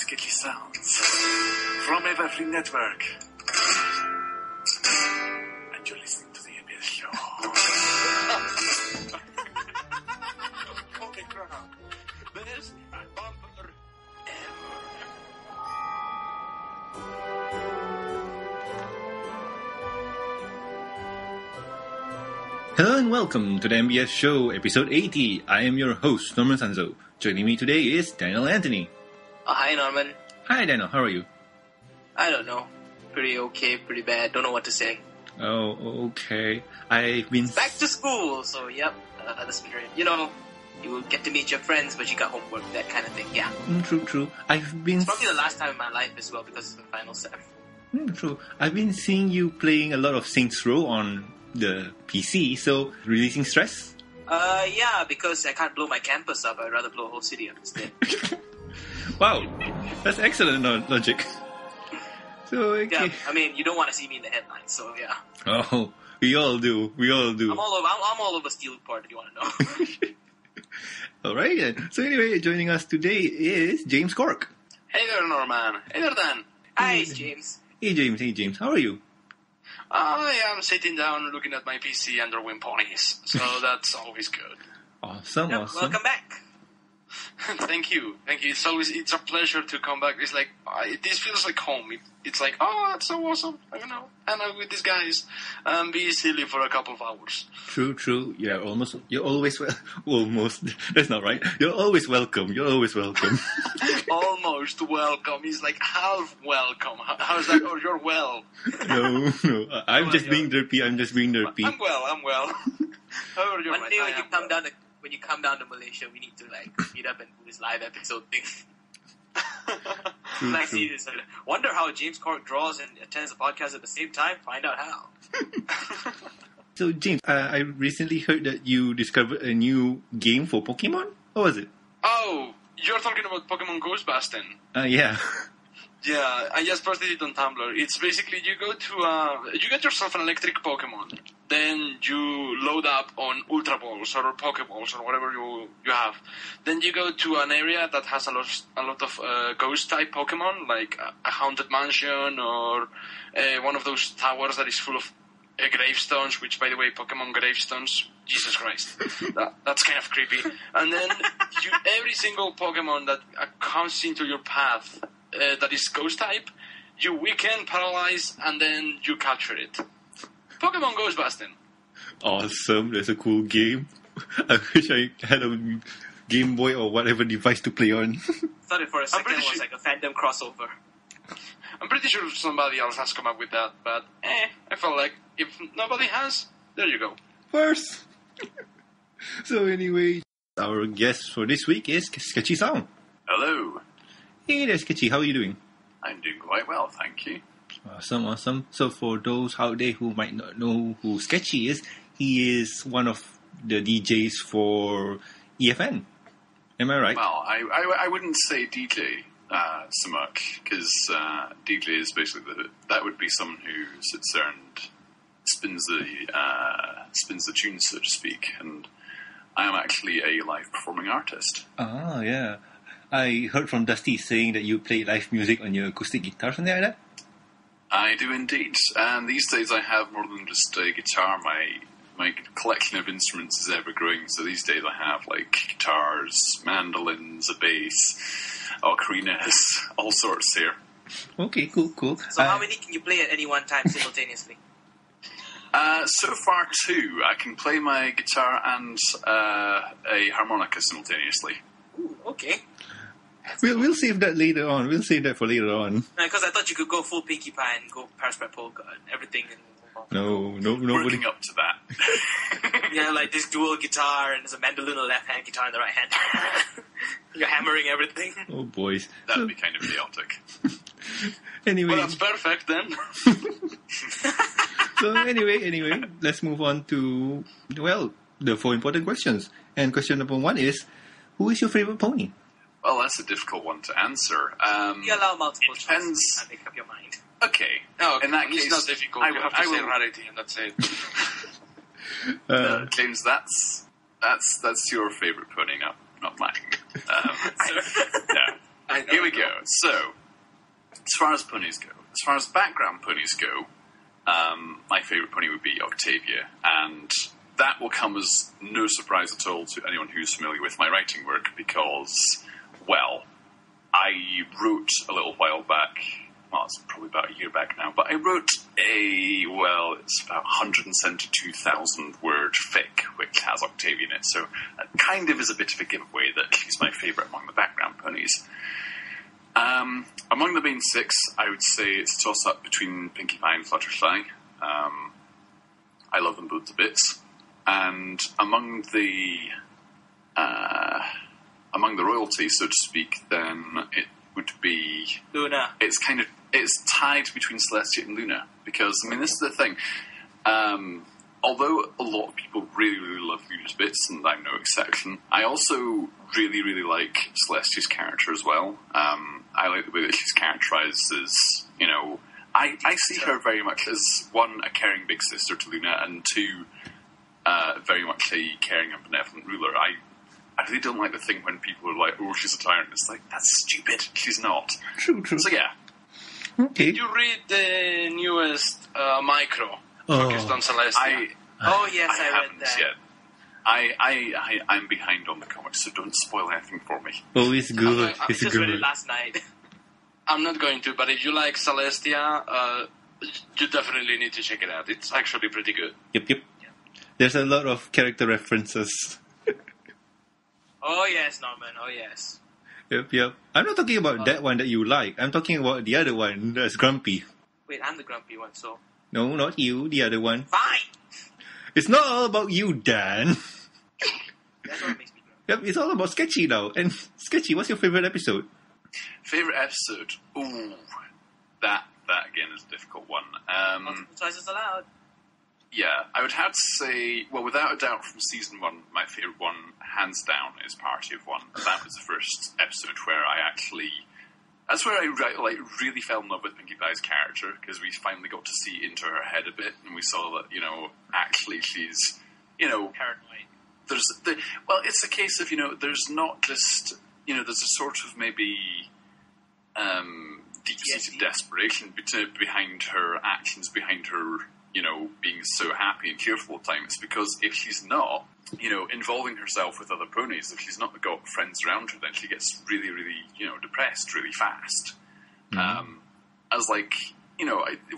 Sketchy Sounds from Everfree Network. And you're listening to the Emil Show. Okay, crap. This bumper. Hello and welcome to the MBS Show, episode 80. I am your host, Norman Sanzo. Joining me today is Daniel Anthony. Hi, Norman. Hi, Daniel. How are you? I don't know. Pretty okay, pretty bad. Don't know what to say. Oh, okay. I've been... back to school, so yep. That's been great. You know, you get to meet your friends, but you got homework, that kind of thing, yeah. True. It's probably the last time in my life as well, because it's the final sem. True. I've been seeing you playing a lot of Saints Row on... the PC, so releasing stress? Yeah, because I can't blow my campus up. I'd rather blow a whole city up instead. Wow, that's excellent logic. So, okay. Yeah, I mean, you don't want to see me in the headlines, so yeah. Oh, we all do. I'm all over Steelport, if you want to know. Alright then. So anyway, joining us today is James Corck. Hey there, Norman. Hey there, Dan. Hi, it's James. Hey, James. How are you? I am sitting down looking at my PC and drawing ponies, so that's always good. Awesome. Welcome back. Thank you. It's a pleasure to come back. It's like, this feels like home. It's like, oh, that's so awesome. I don't know. And I'm with these guys and be silly for a couple of hours. True. You're always that's not right. You're always welcome. Almost welcome is like half welcome. How's that? Oh, you're well. No. I'm just being derpy. I'm well. How are you? One day when you come down to Malaysia, we need to like meet up and do this live episode thing. Like, see this. Wonder how James Corck draws and attends the podcast at the same time. Find out how. So James, I recently heard that you discovered a new game for Pokemon. What was it? Oh, you're talking about Pokemon Ghostbusters. Yeah. Yeah, I just posted it on Tumblr. It's basically you go to you get yourself an electric Pokemon, then you load up on Ultra Balls or Pokeballs or whatever you have. Then you go to an area that has a lot of ghost type Pokemon, like a haunted mansion or one of those towers that is full of gravestones. Which, by the way, Pokemon gravestones. Jesus Christ, that's kind of creepy. And then every single Pokemon that comes into your path. That is ghost type, you weaken, paralyze, and then you capture it. Pokemon Ghostbusters. Awesome, that's a cool game. I wish I had a Game Boy or whatever device to play on. Thought it for a second it was like a fandom crossover. I'm pretty sure somebody else has come up with that, but I felt like if nobody has, there you go. First. So anyway, our guest for this week is Sketchy Sound. Hello. Hey there, Sketchy. How are you doing? I'm doing quite well, thank you. Awesome. So for those out there who might not know who Sketchy is, he is one of the DJs for EFN. Am I right? Well, I wouldn't say DJ so much, because DJ is basically, that would be someone who sits there and spins the tunes, so to speak, and I am actually a live performing artist. Ah, yeah. I heard from Dusty saying that you play live music on your acoustic guitar, something like that? I do indeed. And these days I have more than just a guitar. My collection of instruments is ever-growing. So these days I have, like, guitars, mandolins, a bass, ocarinas, all sorts here. Okay, cool. So how many can you play at any one time simultaneously? So far, two. I can play my guitar and a harmonica simultaneously. Ooh, okay. We'll save that later on. We'll save that for later on. Because I thought you could go full Pinkie Pie and go Parasite Polka and everything. No. Working up to that. Yeah, like this dual guitar and there's a mandolin on the left hand, guitar on the right hand. You're hammering everything. Oh, boys. That would be kind of chaotic. Anyway. Well, that's perfect then. So anyway, let's move on to, well, the four important questions. And question number one is, who is your favorite pony? Well, that's a difficult one to answer. You allow multiple choices. I make up your mind. Okay. No, in that case, it's not difficult. I will have to say rarity, and that's it. James, that's your favorite pony, not mine. No. Here we go. So, as far as ponies go, as far as background ponies go, my favourite pony would be Octavia, and that will come as no surprise at all to anyone who's familiar with my writing work because, well, I wrote a little while back, well, it's probably about a year back now, but I wrote it's about 172,000 word fic, which has Octavia in it, so that kind of is a bit of a giveaway that she's my favourite among the background ponies. Among the main six, I would say it's a toss-up between Pinkie Pie and Fluttershy. I love them both to bits. And among the royalty, so to speak, then it would be Luna. It's tied between Celestia and Luna because this is the thing. Although a lot of people really, really love Luna's bits, and I'm no exception, I also really, really like Celestia's character as well. I like the way that she's characterised as, I see her very much as, one, a caring big sister to Luna, and two, very much a caring and benevolent ruler. I really don't like the thing when people are like, oh, she's a tyrant. It's like, that's stupid. She's not. True. So, yeah. Okay. Did you read the newest micro? Focused on Celestia. I read that. Yet. I'm behind on the comics, so don't spoil anything for me. Oh, it's good. I just read it last night. I'm not going to, but if you like Celestia, you definitely need to check it out. It's actually pretty good. Yep. Yeah. There's a lot of character references. Oh, yes, Norman. Oh, yes. Yep. I'm not talking about that one that you like. I'm talking about the other one that's grumpy. Wait, I'm the grumpy one, so... No, not you, the other one. Fine! It's not all about you, Dan. That's what makes me grow. Yep, it's all about Sketchy now. And Sketchy, what's your favourite episode? Favourite episode? Ooh, that again is a difficult one. Multiple choices allowed. Yeah, I would have to say, without a doubt from season one, my favourite one, hands down, is Party of One. That was the first episode where I actually... That's where I really fell in love with Pinkie Pie's character, because we finally got to see into her head a bit, and we saw that, actually she's, paranoid. It's a case of, there's not just, there's a sort of maybe deep-seated desperation behind her actions, behind her, being so happy and cheerful all the time. It's because if she's not, involving herself with other ponies, if she's not got friends around her, then she gets really, really, depressed really fast. Mm-hmm.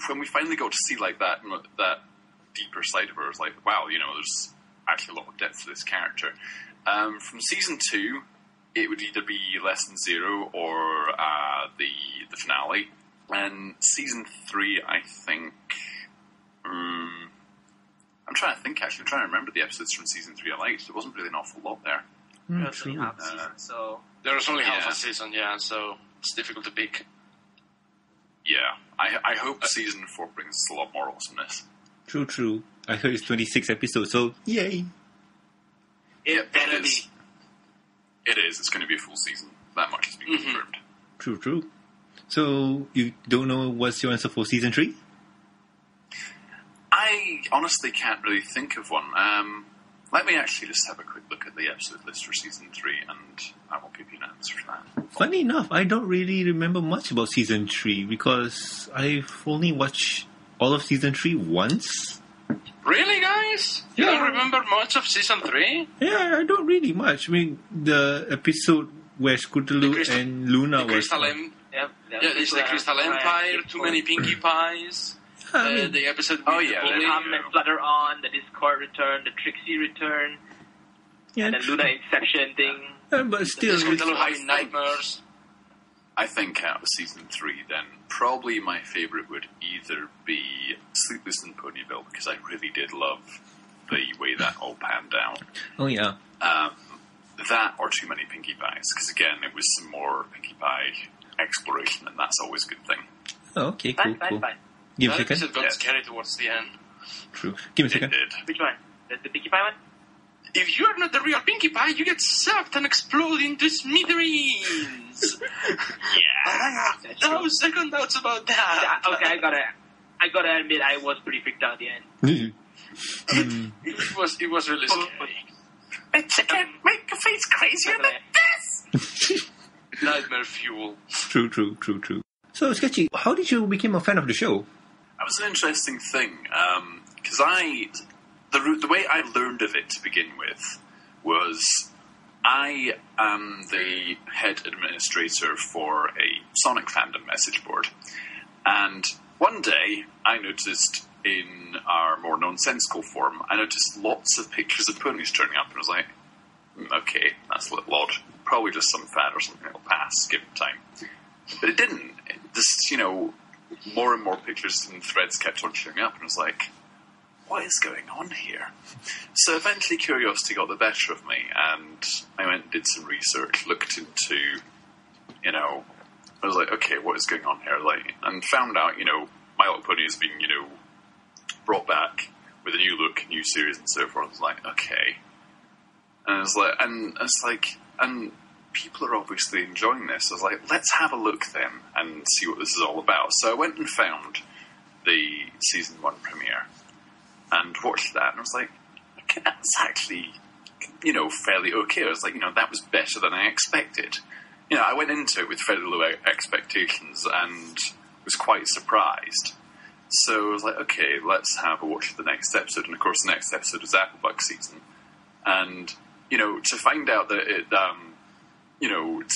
When we finally got to see, that deeper side of her, it's like, wow, there's actually a lot of depth to this character. From season two, it would either be Lesson Zero or the finale. And season three, I think... I'm trying to think, actually. I'm trying to remember the episodes from Season 3 I liked. There wasn't really an awful lot there. There was only half a season, so it's difficult to pick. Yeah. I hope Season 4 brings us a lot more awesomeness. True. I heard it's 26 episodes, so yay! It is. It's going to be a full season. That much has been confirmed. True. So, you don't know what's your answer for Season 3? I honestly can't really think of one. Let me actually just have a quick look at the episode list for Season 3, and I will give you an answer for that. Funny enough, I don't really remember much about Season 3, because I've only watched all of Season 3 once. Really, guys? Yeah. You don't remember much of Season 3? Yeah, I don't really much. The episode where Scootaloo and Luna were... it's the Crystal Empire, Too Many Pinkie Pies... the episode with the Hum and Flutter on, the Discord return, the Trixie return, and the Luna Inception thing. But still, Nightmares. I think out of Season 3, then, probably my favourite would either be Sleepless in Ponyville, because I really did love the way that all panned out. Oh, yeah. That or Too Many Pinkie Pies, because, again, it was some more Pinkie Pie exploration, and that's always a good thing. Oh, okay, cool. Give me a second. Got scary towards the end. True. Give me a second. Which one? The Pinkie Pie one? If you are not the real Pinkie Pie, you get sucked and explode into smithereens. No second doubts about that. Okay, I gotta admit, I was pretty freaked out at the end. It was really scary. Bitch, I can't make your face crazier than this. Nightmare fuel. True. So, Sketchy, how did you become a fan of the show? That was an interesting thing, because the way I learned of it to begin with was I am the head administrator for a Sonic fandom message board, and one day I noticed in our more nonsensical form, I noticed lots of pictures of ponies turning up, and I was like, okay, that's a little odd. Probably just some fad or something that'll pass, give it time. But it didn't. This, more and more pictures and threads kept on showing up, and I was like, what is going on here? So eventually curiosity got the better of me, and I went and did some research, looked into, I was like, okay, what is going on here? And found out, My Little Pony is being, brought back with a new look, new series and so forth. I was like, okay. And people are obviously enjoying this. I was like, let's have a look then and see what this is all about. So I went and found the season 1 premiere and watched that, and I was like, okay, that's actually, fairly okay. I was like, that was better than I expected. I went into it with fairly low expectations and was quite surprised. So I was like, okay, let's have a watch of the next episode. And of course, the next episode is Applebuck season. And, to find out that it, to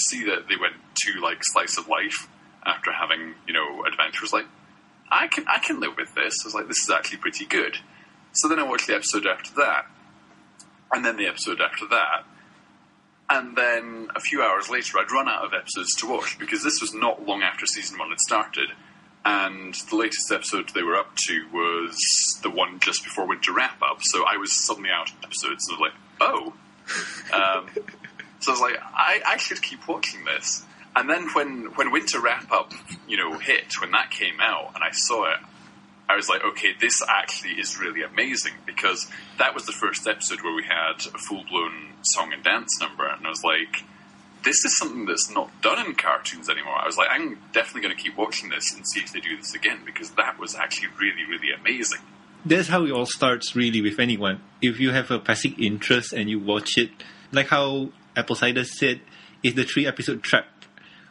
see that they went to, slice of life after having, adventure was like, I can live with this. I was like, this is actually pretty good. So then I watched the episode after that, and then the episode after that, and then a few hours later I'd run out of episodes to watch, because this was not long after season 1 had started, and the latest episode they were up to was the one just before Winter Wrap-Up, so I was suddenly out of episodes, and I was like, so I was like, I should keep watching this. And then when Winter Wrap-Up, hit, when that came out and I saw it, I was like, okay, this actually is really amazing, because that was the first episode where we had a full-blown song and dance number, and I was like, this is something that's not done in cartoons anymore. I was like, I'm definitely going to keep watching this and see if they do this again, because that was actually really, really amazing. That's how it all starts, really, with anyone. If you have a passing interest and you watch it, like how Apple Cider said, it's the 3-episode trap.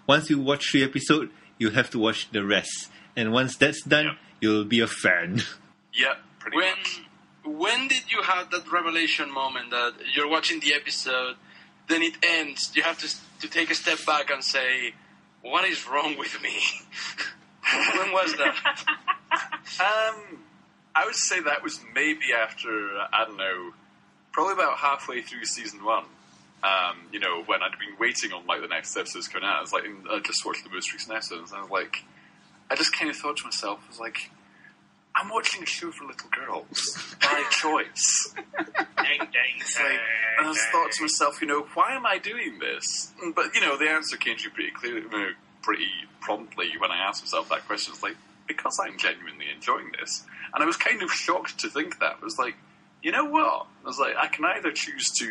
Once you watch 3 episodes, you have to watch the rest. And once that's done, You'll be a fan. Yeah, pretty much. When did you have that revelation moment that you're watching the episode, then it ends, you have to take a step back and say, what is wrong with me? When was that? I would say that was maybe after, I don't know, probably about halfway through season 1. When I'd been waiting on, the next episodes coming out, I just watched the most recent episodes, and I was like, I just kind of thought to myself, I was like, I'm watching a show for little girls, by choice. And I just thought to myself, why am I doing this? But, the answer came to you pretty clearly, pretty promptly when I asked myself that question. It's like, because I'm genuinely enjoying this. And I was kind of shocked to think that. I was like, you know what? I was like, I can either choose to,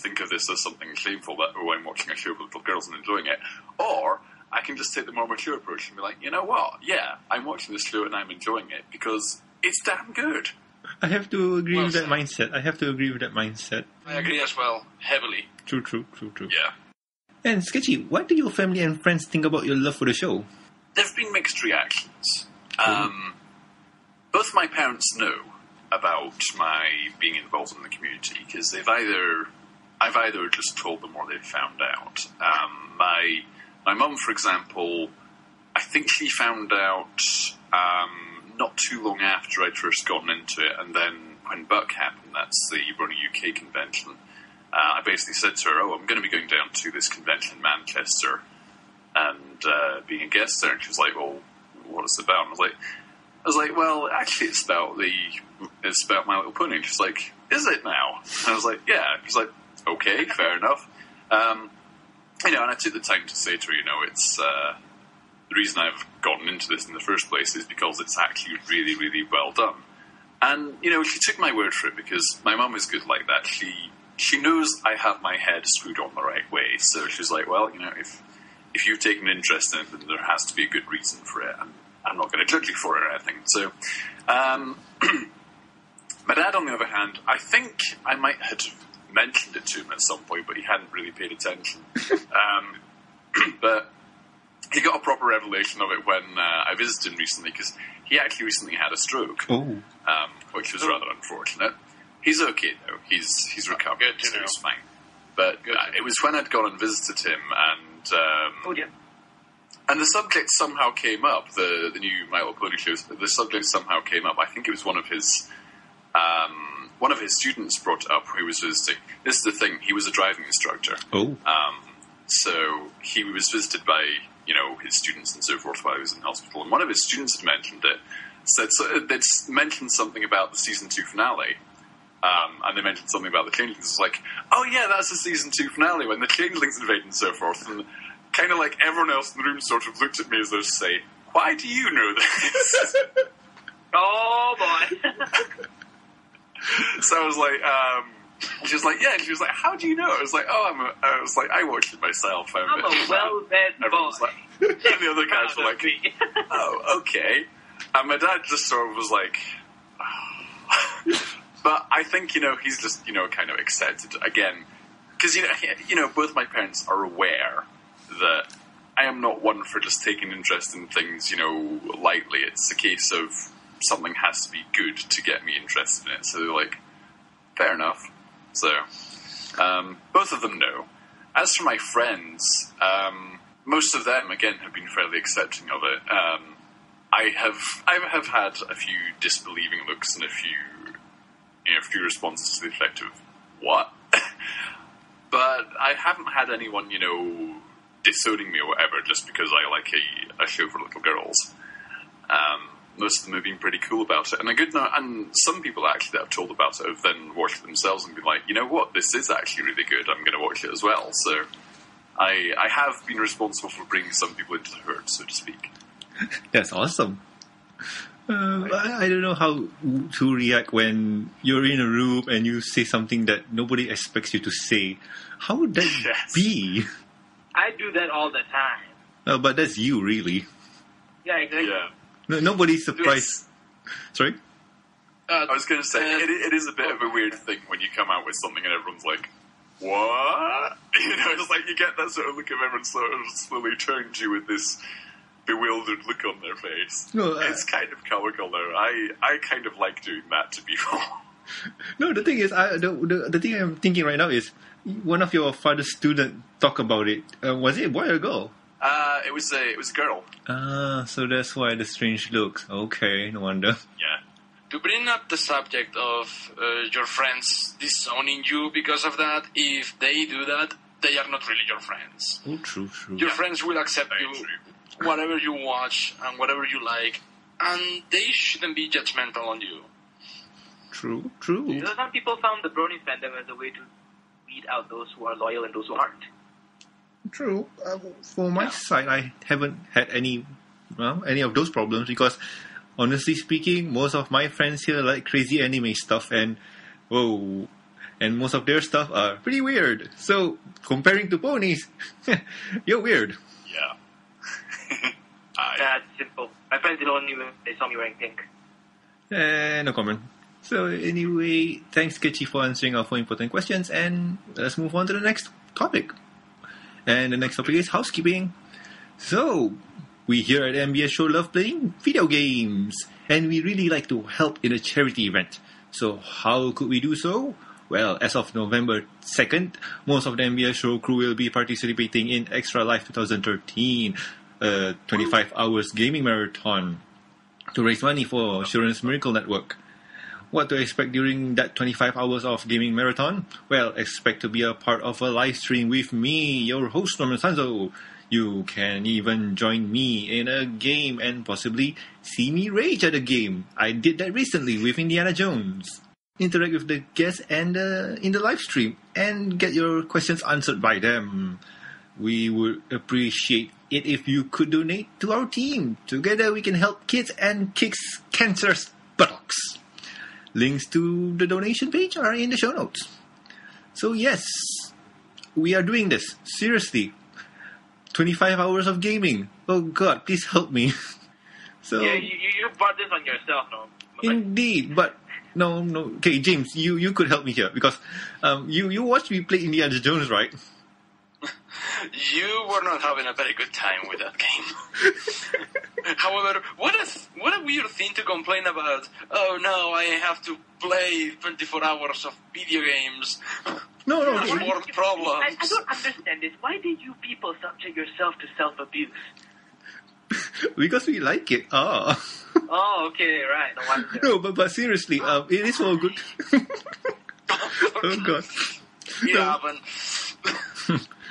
think of this as something shameful that, oh, I'm watching a show with little girls and enjoying it, or I can just take the more mature approach and be like, you know what? Yeah, I'm watching this show and I'm enjoying it because it's damn good. I have to agree with that mindset. I agree as well, heavily. True. Yeah. And Sketchy, what do your family and friends think about your love for the show? There have been mixed reactions. Both my parents know about my being involved in the community, because I've either just told them or they've found out. My mum, for example, I think she found out not too long after I'd first gotten into it, and then when Buck happened, that's the Running UK convention, I basically said to her, oh, I'm going to be going down to this convention in Manchester and being a guest there, and she was like, well, what is it about? And I was like, well, actually, it's about My Little Pony. She's like, is it now? And I was like, yeah. She's like, okay, fair enough. And I took the time to say to her, it's the reason I've gotten into this in the first place is because it's actually really, really well done. And she took my word for it, because my mum is good like that. She knows I have my head screwed on the right way, so she's like, well, if you've taken an interest in it, then there has to be a good reason for it. And I'm not going to judge you for it or anything. So, my dad, on the other hand, I think I might have mentioned it to him at some point, but he hadn't really paid attention. But he got a proper revelation of it when I visited him recently, because he actually recently had a stroke, which was rather unfortunate. He's okay, though. He's recovered. Good to know. So he's fine. But it was when I'd gone and visited him, and the subject somehow came up, the new My Little Pony shows, the subject somehow came up. I think it was one of his students brought up who was visiting. This is the thing, he was a driving instructor. Oh. So he was visited by, you know, his students and so forth while he was in hospital. And one of his students had mentioned it. So they'd mentioned something about the season 2 finale. And they mentioned something about the changelings. It's like, oh yeah, that's the season 2 finale when the changelings invade and so forth. And kind of like everyone else in the room sort of looked at me as though to say, why do you know this? Oh boy. So I was like, she was like, yeah. And she was like, how do you know? I was like, oh, I was like, I watched it myself. I'm a well-read boy. Everyone was like, and the other guys were like, oh, okay. And my dad just sort of was like, oh. But I think, you know, he's just, you know, kind of accepted again. Because, you know, both my parents are aware that I am not one for just taking interest in things, you know, lightly. It's a case of something has to be good to get me interested in it. So they're like, fair enough. So both of them know. As for my friends, most of them, again, have been fairly accepting of it. I have had a few disbelieving looks and a few responses to the effect of, what? But I haven't had anyone, you know, disowning me or whatever just because I like a show for little girls. Most of them have been pretty cool about it. And some people actually that I've told about it have then watched it themselves and been like, you know what, this is actually really good, I'm going to watch it as well. So I have been responsible for bringing some people into the herd, so to speak. That's awesome. I don't know how to react when you're in a room and you say something that nobody expects you to say. How would that be? I do that all the time. But that's you, really. Yeah, exactly. Yeah. No, nobody's surprised. Sorry? I was going to say, it is a bit of a weird thing when you come out with something and everyone's like, what? You know, it's like you get that sort of look of everyone sort of slowly turns you with this bewildered look on their face. No, it's kind of comical, though. I kind of like doing that to people. No, the thing is, the thing I'm thinking right now is one of your father's students talked about it. Was it a boy or a girl? It was a girl. So that's why the strange looks. Okay, no wonder. Yeah. To bring up the subject of your friends disowning you because of that, if they do that, they are not really your friends. Oh, true. Your friends will accept you, whatever you watch and whatever you like, and they shouldn't be judgmental on you. True. You know, some people found the Brony fandom as a way to weed out those who are loyal and those who aren't. True. For my side, I haven't had any of those problems because, honestly speaking, most of my friends here like crazy anime stuff and most of their stuff are pretty weird. So, comparing to ponies, you're weird. Yeah. That's simple. My friends did only when they saw me wearing pink. No comment. So anyway, thanks Sketchy for answering our four important questions, and let's move on to the next topic. And the next topic is housekeeping. So, we here at MBS Show love playing video games, and we really like to help in a charity event. So how could we do so? Well, as of November 2nd, most of the MBS Show crew will be participating in Extra Life 2013, 25 hours gaming marathon to raise money for Children's Miracle Network. What to expect during that 25 hours of gaming marathon? Well, expect to be a part of a live stream with me, your host Norman Sanzo. You can even join me in a game and possibly see me rage at a game. I did that recently with Indiana Jones. Interact with the guests and in the live stream and get your questions answered by them. We would appreciate it if you could donate to our team. Together we can help kids and kick cancer's buttocks. Links to the donation page are in the show notes. So yes, we are doing this. Seriously. 25 hours of gaming. Oh God, please help me. So yeah, you brought this on yourself, no? Indeed, but no. Okay, James, you could help me here because you watched me play Indiana Jones, right? You were not having a very good time with that game. However, what a weird thing to complain about. Oh no, I have to play 24 hours of video games. No. More problems. I don't understand this. Why do you people subject yourself to self-abuse? Because we like it. Oh, okay, right. No, but seriously, it is all good. Oh, God. Yeah,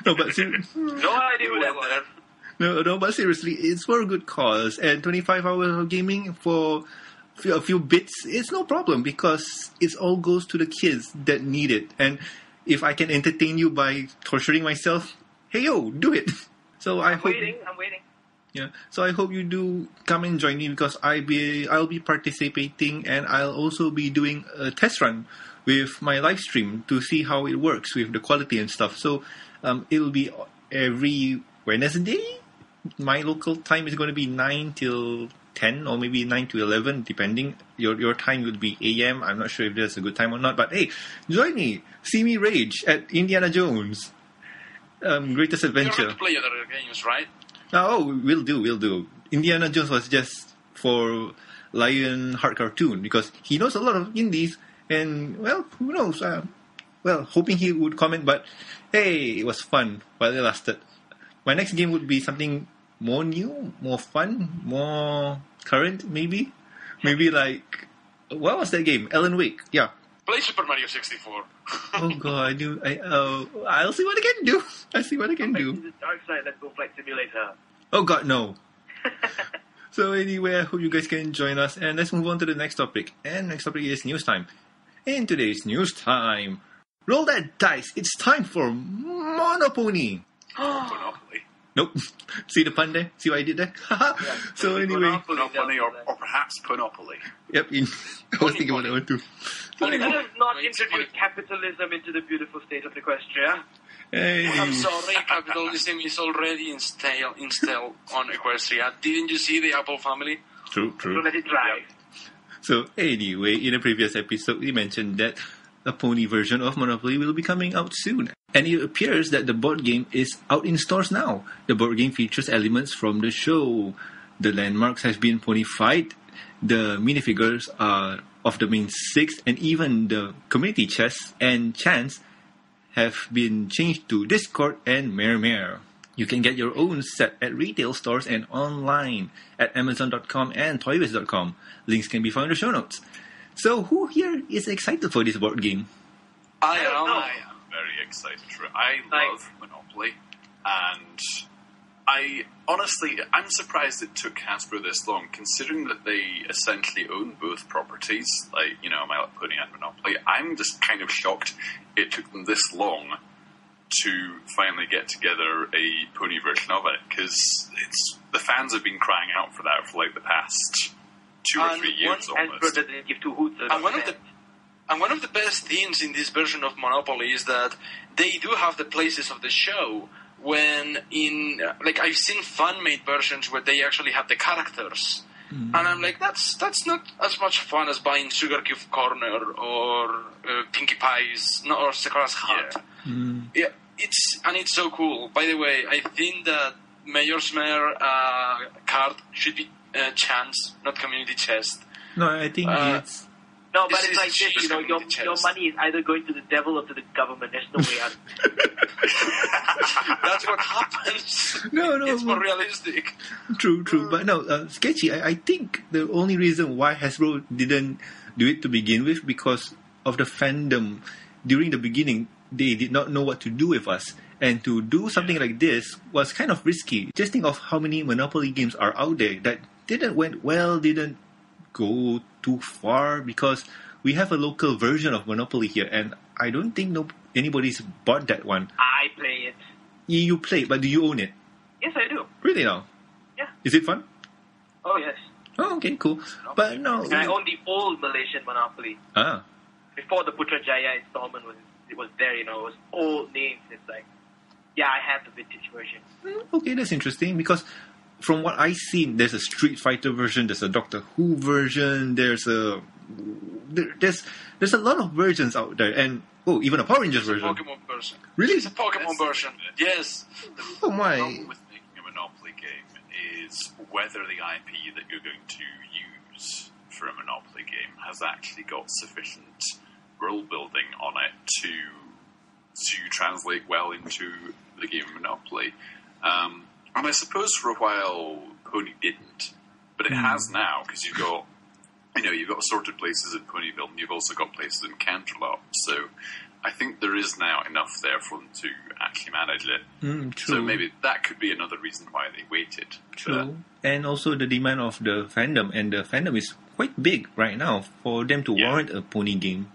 no, but seriously. No idea what happened. No, but seriously, it's for a good cause. And 25 hours of gaming for a few bits, it's no problem because it all goes to the kids that need it. And if I can entertain you by torturing myself, hey, yo, do it. So I'm waiting. Yeah, so I hope you do come and join me because I'll be participating and I'll also be doing a test run with my live stream to see how it works with the quality and stuff. So it'll be every Wednesday. My local time is going to be 9 till 10 or maybe 9 to 11 depending. Your time would be AM. I'm not sure if that's a good time or not. But hey, join me. See me rage at Indiana Jones. Greatest Adventure. You don't have to play other games, right? Oh, we'll do. Indiana Jones was just for Lionheart cartoon because he knows a lot of indies and, well, who knows? Hoping he would comment, but hey, it was fun while it lasted. My next game would be something more new, more fun, more current, maybe. Maybe like, what was that game? Alan Wake, yeah. Play Super Mario 64. Oh God, I'll see what I can do. Go back to the dark side, let's go flight simulator. Oh God, no. So anyway, I hope you guys can join us, and let's move on to the next topic. And next topic is news time. And today's news time. Roll that dice. It's time for Monopoly. Monopoly. Nope. See the pun there? See what I did there? Yeah. So anyway... Monopoly or perhaps Ponopoly. Yep. I was thinking about that one too. Let us not introduce capitalism into the beautiful state of Equestria. Hey. I'm sorry, capitalism is already installed on Equestria. Didn't you see the Apple family? True. So let it drive. Yep. So anyway, in a previous episode, we mentioned that a pony version of Monopoly will be coming out soon. And it appears that the board game is out in stores now. The board game features elements from the show. The landmarks have been ponified. The minifigures are of the main six. And even the community chess and chants have been changed to Discord and Mare. You can get your own set at retail stores and online at Amazon.com and Toybiz.com. Links can be found in the show notes. So who here is excited for this board game? I am. Very excited for it. I love Monopoly, and I'm surprised it took Hasbro this long, considering that they essentially own both properties, like, you know, My Little Pony and Monopoly. I'm just kind of shocked it took them this long to finally get together a pony version of it, because the fans have been crying out for that for like the past 2 or 3 years almost. And one of the best things in this version of Monopoly is that they do have the places of the show when I've seen fan-made versions where they actually have the characters. Mm-hmm. And I'm like, that's not as much fun as buying Sugar Cube Corner or Pinkie Pie's or Sakura's Heart. Yeah. Mm-hmm. Yeah, it's so cool. By the way, I think that Mayor's Mayor card should be chance, not community chest. No, I think it's... No, but it's like this, you know, your money is either going to the devil or to the government. There's no way out. That's what happens. No. It's more realistic. True. But no, Sketchy, I think the only reason why Hasbro didn't do it to begin with because of the fandom. During the beginning, they did not know what to do with us. And to do something like this was kind of risky. Just think of how many Monopoly games are out there that didn't go too far because we have a local version of Monopoly here, and I don't think anybody's bought that one. I play it. You play it, but do you own it? Yes, I do. Really now? Yeah. Is it fun? Oh, yes. Oh, okay, cool. Monopoly. But no. And I own the old Malaysian Monopoly. Ah. Before the Putrajaya installment was there, you know, it was old names. It's like, yeah, I have the vintage version. Okay, that's interesting because from what I've seen, there's a Street Fighter version, there's a Doctor Who version, there's a lot of versions out there, and even a Power Rangers version. Pokemon version. Really? It's a Pokemon version. Yes. The problem with making a Monopoly game is whether the IP that you're going to use for a Monopoly game has actually got sufficient rule building on it to translate well into the game Monopoly. And I suppose for a while Pony didn't, but it has now, because you've got, you've got assorted places in Ponyville, and you've also got places in Canterlot, so I think there is now enough there for them to actually manage it. So maybe that could be another reason why they waited. True. And also the demand of the fandom, and the fandom is quite big right now for them to warrant a pony game.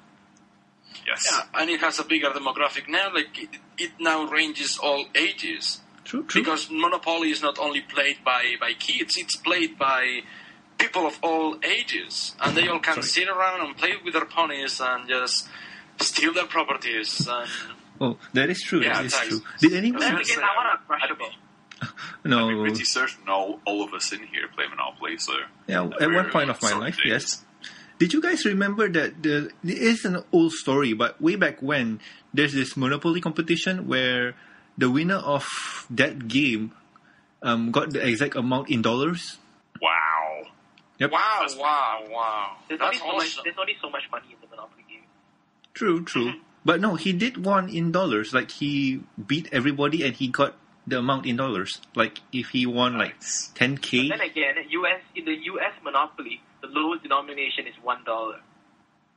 Yes. Yeah, and it has a bigger demographic now, like it now ranges all ages. True. Because Monopoly is not only played by kids, it's played by people of all ages, and they all can sit around and play with their ponies and just steal their properties. And that is true. Yeah, that is true. Did anyone? No. I'm pretty certain all of us in here play Monopoly. So yeah, at one point of my life, yes. Did you guys remember that it's an old story, but way back when, there's this Monopoly competition where the winner of that game got the exact amount in dollars? Wow. Yep. Wow. There's only so much money in the Monopoly game. True. But no, he did won in dollars. Like, he beat everybody and he got the amount in dollars. Like, if he won, $10,000... But then again, in the US Monopoly, the lowest denomination is $1.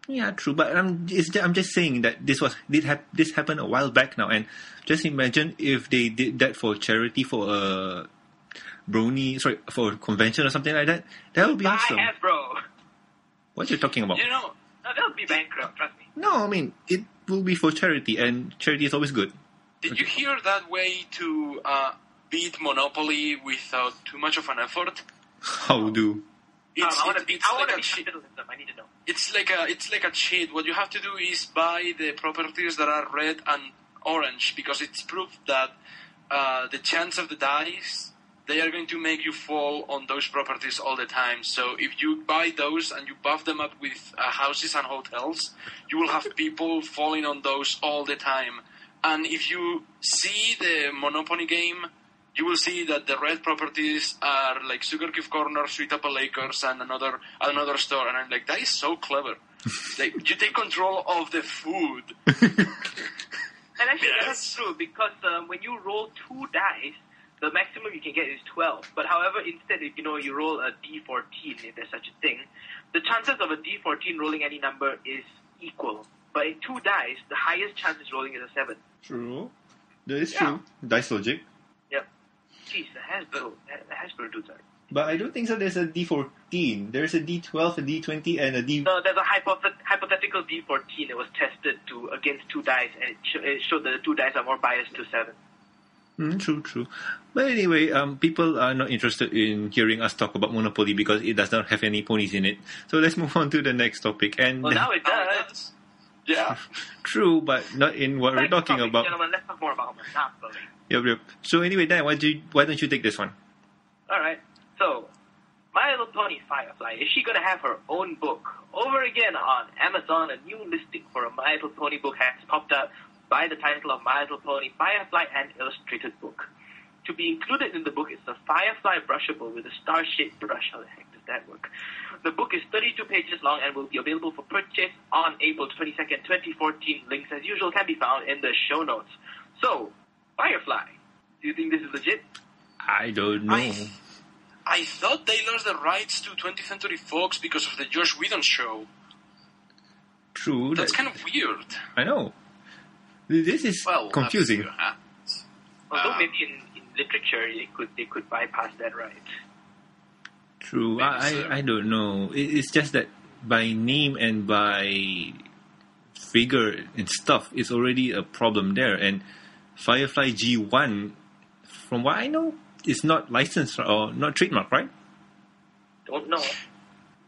Yeah, true. But I'm just saying that this happened a while back now, and just imagine if they did that for charity for a convention or something like that. That would be awesome. Hasbro. What are you talking about? That would be bankrupt. Trust me. No, I mean it will be for charity, and charity is always good. Did you hear that way to beat Monopoly without too much of an effort? How do? I need to know. It's like a cheat. What you have to do is buy the properties that are red and orange, because it's proof that the chance of the dice, they are going to make you fall on those properties all the time. So if you buy those and you buff them up with houses and hotels, you will have people falling on those all the time. And if you see the Monopoly game, you will see that the red properties are like Sugar Cube Corner, Sweet Apple Acres, and another store. And I'm like, that is so clever. You take control of the food. And actually, that's true, because when you roll two dice, the maximum you can get is 12. But however, instead, if you roll a D14, if there's such a thing, the chances of a D14 rolling any number is equal. But in two dice, the highest chance is rolling is a 7. True. That is true. Dice logic. Jeez, the Hasbro dudes are... But I don't think so there's a D14. There's a D12, a D20, and a D... No, there's a hypothetical D14 that was tested against two dice, and it showed that the two dice are more biased to 7. True. But anyway, people are not interested in hearing us talk about Monopoly because it does not have any ponies in it. So let's move on to the next topic. And now it does. Yeah. True, but not in what we're talking about. Gentlemen, let's talk more about Monopoly. Yep. So anyway, Dan, why don't you take this one? All right. So, My Little Pony Firefly, is she going to have her own book? Over again on Amazon, a new listing for a My Little Pony book has popped up by the title of My Little Pony Firefly, an Illustrated Book. To be included in the book is the Firefly brushable with a star-shaped brush. How the heck does that work? The book is 32 pages long and will be available for purchase on April 22nd, 2014. Links, as usual, can be found in the show notes. So, Firefly. Do you think this is legit? I don't know. I thought they lost the rights to 20th Century Fox because of the Joss Whedon show. True. That's kind of weird. I know. This is confusing. Although maybe in literature they could bypass that right. True. I don't know. It's just that by name and by figure and stuff, it's already a problem there. And Firefly G1, from what I know, is not licensed or not trademarked, right? Don't know.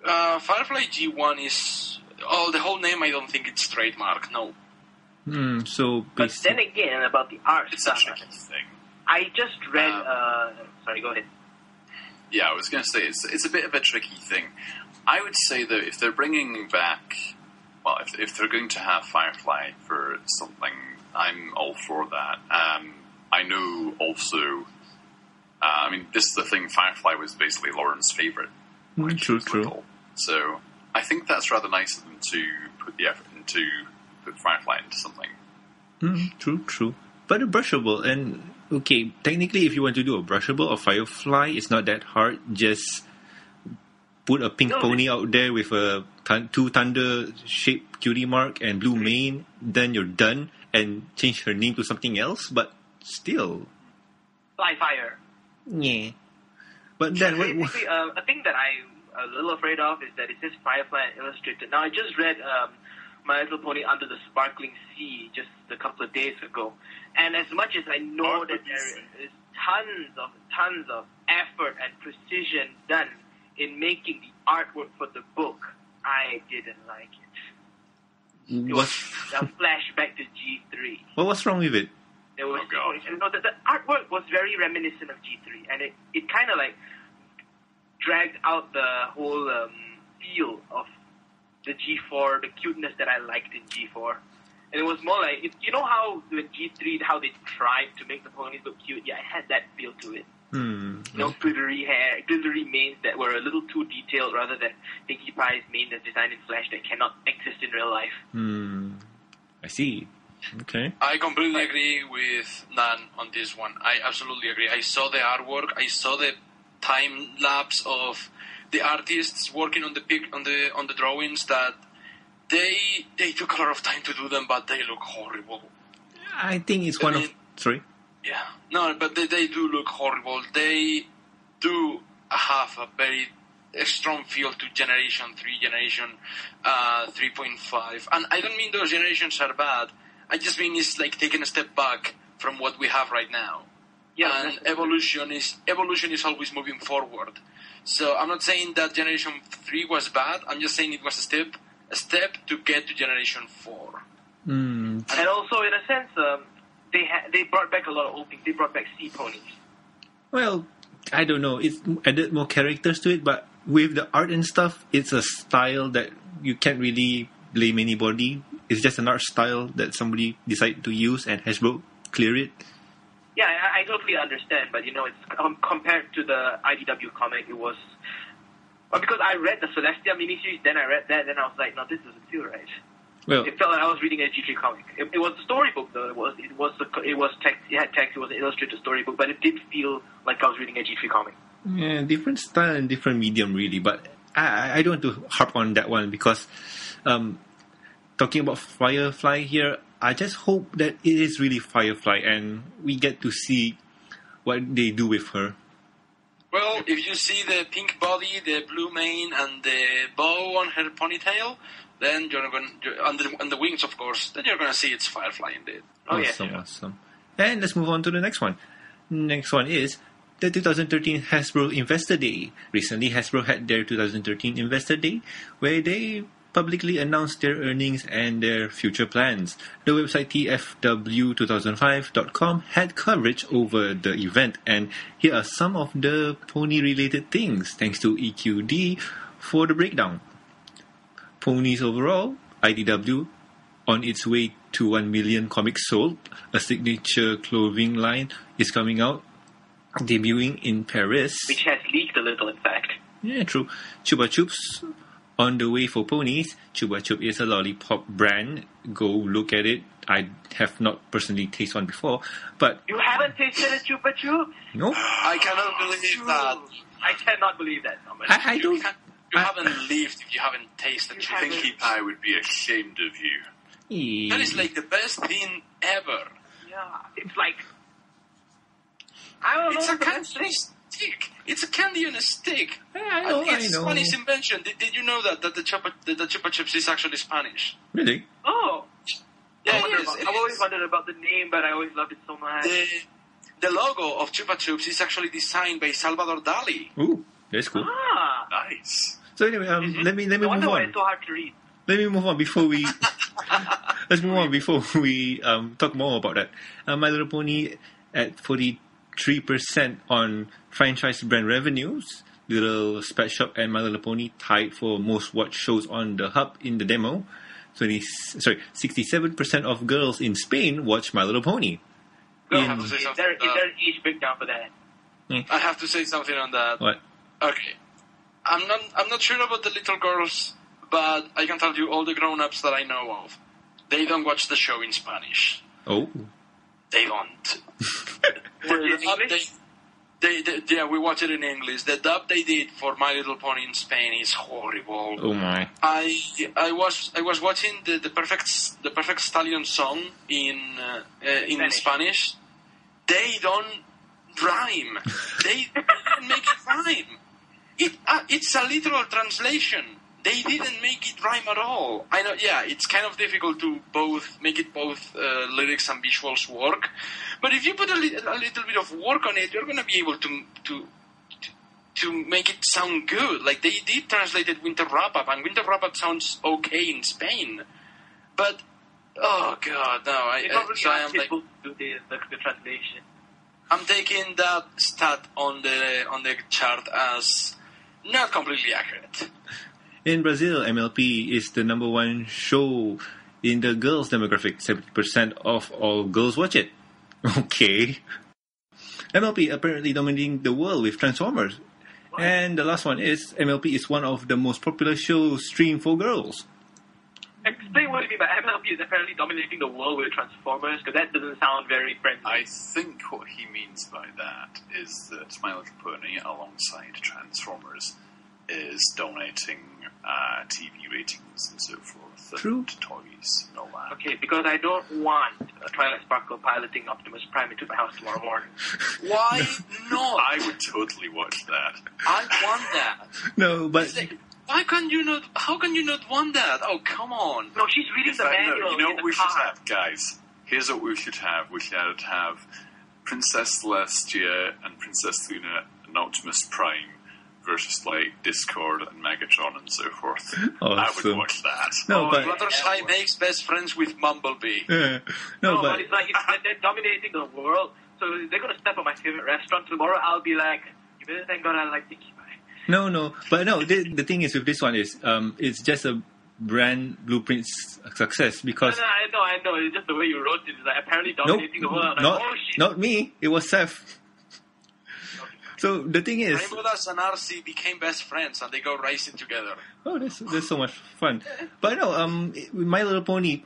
Firefly G1 is... Oh, the whole name, I don't think it's trademarked, no. But then again, about the art stuff, I just read... sorry, go ahead. Yeah, I was going to say, it's a bit of a tricky thing. I would say, though, if they're bringing back... Well, if they're going to have Firefly for something... I'm all for that. I know also, I mean, this is the thing, Firefly was basically Lauren's favourite. True. So I think that's rather nice of them to put the effort into, put Firefly into something. True. But a brushable, and okay, technically if you want to do a brushable or Firefly, it's not that hard. Just put a pink pony out there with a two thunder-shaped cutie mark and blue mane, then you're done, and change her name to something else, but still. Flyfire. Yeah. But then... Basically, a thing that I'm a little afraid of is that it says Firefly and Illustrated. Now, I just read My Little Pony Under the Sparkling Sea just a couple of days ago, and as much as I know that there is tons of effort and precision done in making the artwork for the book, I didn't like it. It was a flashback to G3. Well, what's wrong with it? There was the artwork was very reminiscent of G3, and it kind of like dragged out the whole feel of the G4, the cuteness that I liked in G4. And it was more like, you know how with G3, how they tried to make the ponies look cute? Yeah, it had that feel to it. You know, glittery hair, glittery manes that were a little too detailed rather than Pinkie Pie's mane that's designed in Flash that cannot exist in real life. I see. Okay. I completely agree with Nan on this one. I absolutely agree. I saw the artwork. I saw the time lapse of the artists working on the drawings that they took a lot of time to do them, but they look horrible. I think it's one of... Sorry? Yeah, no, but they do look horrible. They do have a very strong feel to Generation 3, Generation 3.5. And I don't mean those generations are bad. I just mean it's like taking a step back from what we have right now. Yeah, and exactly. Evolution is always moving forward. So I'm not saying that Generation 3 was bad. I'm just saying it was a step to get to Generation 4. And also, in a sense... They brought back a lot of old things. They brought back sea ponies. Well, I don't know. It added more characters to it, but with the art and stuff, it's a style that you can't really blame anybody. It's just an art style that somebody decided to use and Hasbro cleared it. Yeah, I totally understand, but you know, it's compared to the IDW comic, it was... Well, because I read the Celestia miniseries, then I read that, then I was like, no, this doesn't feel right. Well, it felt like I was reading a G3 comic. It was a storybook, though. It was text. It had text. It was an illustrated storybook, but it did feel like I was reading a G3 comic. Yeah, different style and different medium, really. But I don't want to harp on that one because talking about Firefly here, I just hope that it is really Firefly and we get to see what they do with her. Well, if you see the pink body, the blue mane, and the bow on her ponytail. Then you're going on the wings, of course. Then you're going to see it's Firefly indeed. Awesome. And let's move on to the next one. Next one is the 2013 Hasbro Investor Day. Recently, Hasbro had their 2013 Investor Day, where they publicly announced their earnings and their future plans. The website tfw2005.com had coverage over the event, and here are some of the pony-related things, thanks to EQD for the breakdown. Ponies overall, IDW, on its way to 1 million comics sold. A signature clothing line is coming out, debuting in Paris. Which has leaked a little, in fact. Yeah, true. Chupa Chups, on the way for ponies. Chupa Chup is a lollipop brand. Go look at it. I have not personally tasted one before, but... You haven't tasted a Chupa Chup? No. I cannot believe that. I cannot believe that. I don't... You haven't lived if you haven't tasted Pinkie Pie would be ashamed of you. That is like the best thing ever. Yeah, it's like... I don't know. It's a candy stick. It's a candy on a stick. I know. It's a Spanish invention. Did you know that the Chupa Chups is actually Spanish? Really? Oh. Yeah, I've always wondered about the name, but I always loved it so much. The logo of Chupa Chups is actually designed by Salvador Dali. Ooh, that's cool. Ah. Nice. So anyway, let me move on. I wonder why it's so hard to read. Let me move on before we talk more about that. My Little Pony at 43% on franchise brand revenues. Little Pet Shop and My Little Pony tied for most watched shows on the hub in the demo. 67% of girls in Spain watch My Little Pony. Is there an age breakdown for that? I have to say something on that. What? Okay. I'm not sure about the little girls, but I can tell you all the grown-ups that I know of, they don't watch the show in Spanish. Oh. They don't. We watch it in English. The dub they did for My Little Pony in Spain is horrible. Oh my! I was watching the perfect Stallion song in Spanish. They don't rhyme. They didn't make it rhyme. It's a literal translation. They didn't make it rhyme at all. I know, yeah, it's kind of difficult to make lyrics and visuals work, but if you put a little bit of work on it, you're going to be able to make it sound good. Like, they did translate Winter Wrap-Up, and Winter Wrap-Up sounds okay in Spain, but, oh God, no. I am, like, the translation. I'm taking that stat on the chart as not completely accurate. In Brazil, MLP is the number one show in the girls' demographic. 70% of all girls watch it. Okay. MLP apparently dominating the world with Transformers. What? And the last one is, MLP is one of the most popular shows streamed for girls. Explain what you mean by MLP is apparently dominating the world with Transformers, because that doesn't sound very friendly. I think what he means by that is that My Little Pony, alongside Transformers, is donating TV ratings and so forth. True. And toys and all that. Okay, because I don't want Twilight Sparkle piloting Optimus Prime into my house tomorrow morning. Why not? I would totally watch that. I want that. No, but... Why can't you not... How can you not want that? Oh, come on. No, she's reading the manual. No, you know what we should have, guys? Here's what we should have. We should have Princess Celestia and Princess Luna and Optimus Prime versus, like, Discord and Megatron and so forth. Awesome. I would watch that. No, but... Fluttershy makes best friends with Bumblebee. No, but it's like, they're dominating the world, so they're going to step on my favorite restaurant tomorrow. I'll be like, you better thank God I like Pinkie Pie. The thing is with this one is, it's just a brand blueprint success because... No, I know. It's just the way you wrote it. It's like, apparently dominating the world. Like, not me. It was Seth. So the thing is, Raymulas and RC became best friends, and they go racing together. Oh, that's so much fun! But no, My Little Pony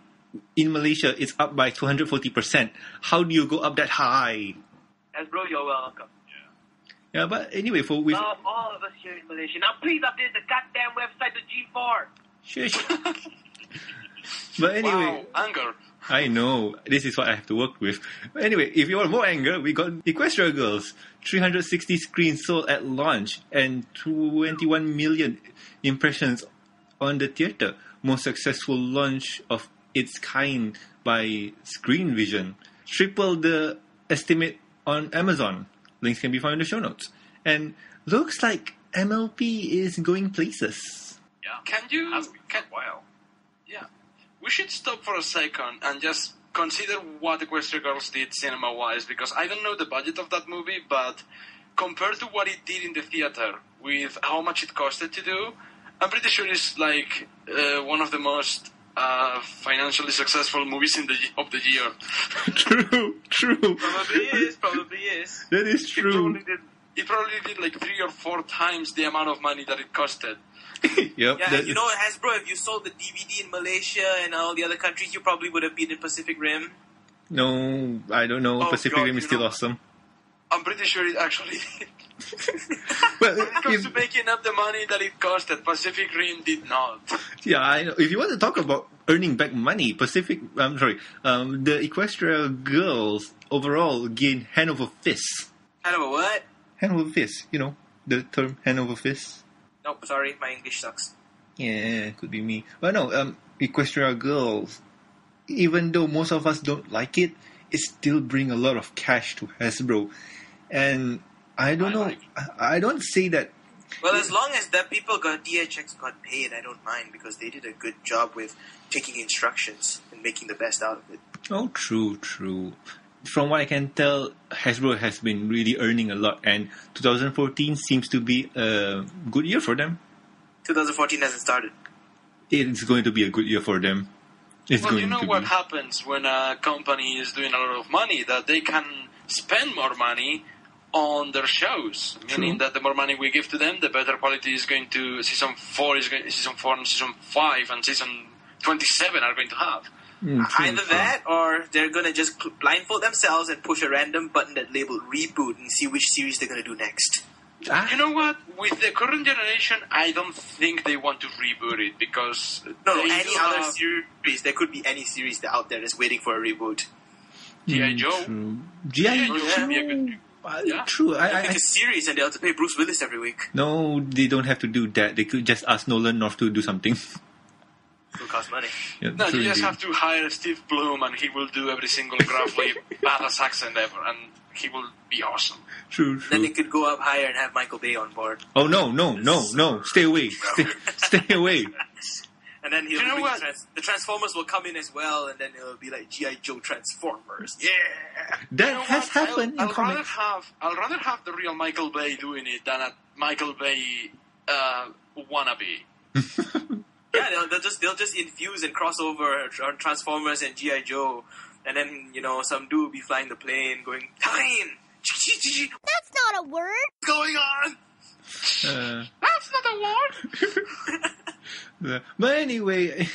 in Malaysia is up by 240%. How do you go up that high? Hasbro, you're welcome. Yeah, but anyway, all of us here in Malaysia. Now please update the goddamn website to G4. Shush. But anyway, wow, anger. I know. This is what I have to work with. But anyway, if you want more anger, we got Equestria Girls. 360 screens sold at launch and 21 million impressions on the theater. Most successful launch of its kind by Screen Vision. Triple the estimate on Amazon. Links can be found in the show notes. And looks like MLP is going places. Yeah. We should stop for a second and just consider what Equestria Girls did cinema-wise, because I don't know the budget of that movie, but compared to what it did in the theater with how much it costed to do, I'm pretty sure it's like one of the most financially successful movies of the year. True. Probably is. That is true. It probably did like 3 or 4 times the amount of money that it costed. Yep, yeah, you know what, Hasbro, if you sold the DVD in Malaysia and all the other countries, you probably would have been in Pacific Rim. No, I don't know. Pacific Rim is still awesome. I'm pretty sure it actually did. When it comes to making up the money that it costed, Pacific Rim did not. Yeah, I know. If you want to talk about earning back money, the Equestria Girls overall gained hand over fist. Hand over what? Hand over fist, you know, the term hand over fist. Nope, sorry, my English sucks. Yeah, could be me. But no, Equestria Girls, even though most of us don't like it still bring a lot of cash to Hasbro. And I don't say that... Well, as long as the people DHX got paid, I don't mind, because they did a good job with taking instructions and making the best out of it. Oh, true. From what I can tell, Hasbro has been really earning a lot, and 2014 seems to be a good year for them. 2014 hasn't started. It's going to be a good year for them. It's well, you know what happens when a company is doing a lot of money, that they can spend more money on their shows. True. Meaning that the more money we give to them, the better quality is going to... Season 4 and Season 5 and Season 27 are going to have. Either that, or they're going to just blindfold themselves and push a random button that labeled reboot and see which series they're going to do next. You know what? With the current generation, I don't think they want to reboot it, because... No, any other series. There could be any series out there that's waiting for a reboot. G.I. Joe? G.I. Joe would be a good reboot. Yeah. True. I think a series and they have to pay Bruce Willis every week. No, they don't have to do that. They could just ask Nolan North to do something. It will cost money. Yeah, no, you just have to hire Steve Bloom and he will do every single gruffly badass accent ever, and he will be awesome. True. Then they could go up higher and have Michael Bay on board. Oh, no. Stay away. Stay away. And then he'll the Transformers will come in as well, and then it'll be like G.I. Joe Transformers. Yeah! That has happened in comics. I'll rather have the real Michael Bay doing it than a Michael Bay wannabe. Yeah, they'll just infuse and cross over Transformers and G.I. Joe, and then, you know, some dude will be flying the plane going, "Time! That's not a word! What's going on? That's not a word!" But anyway,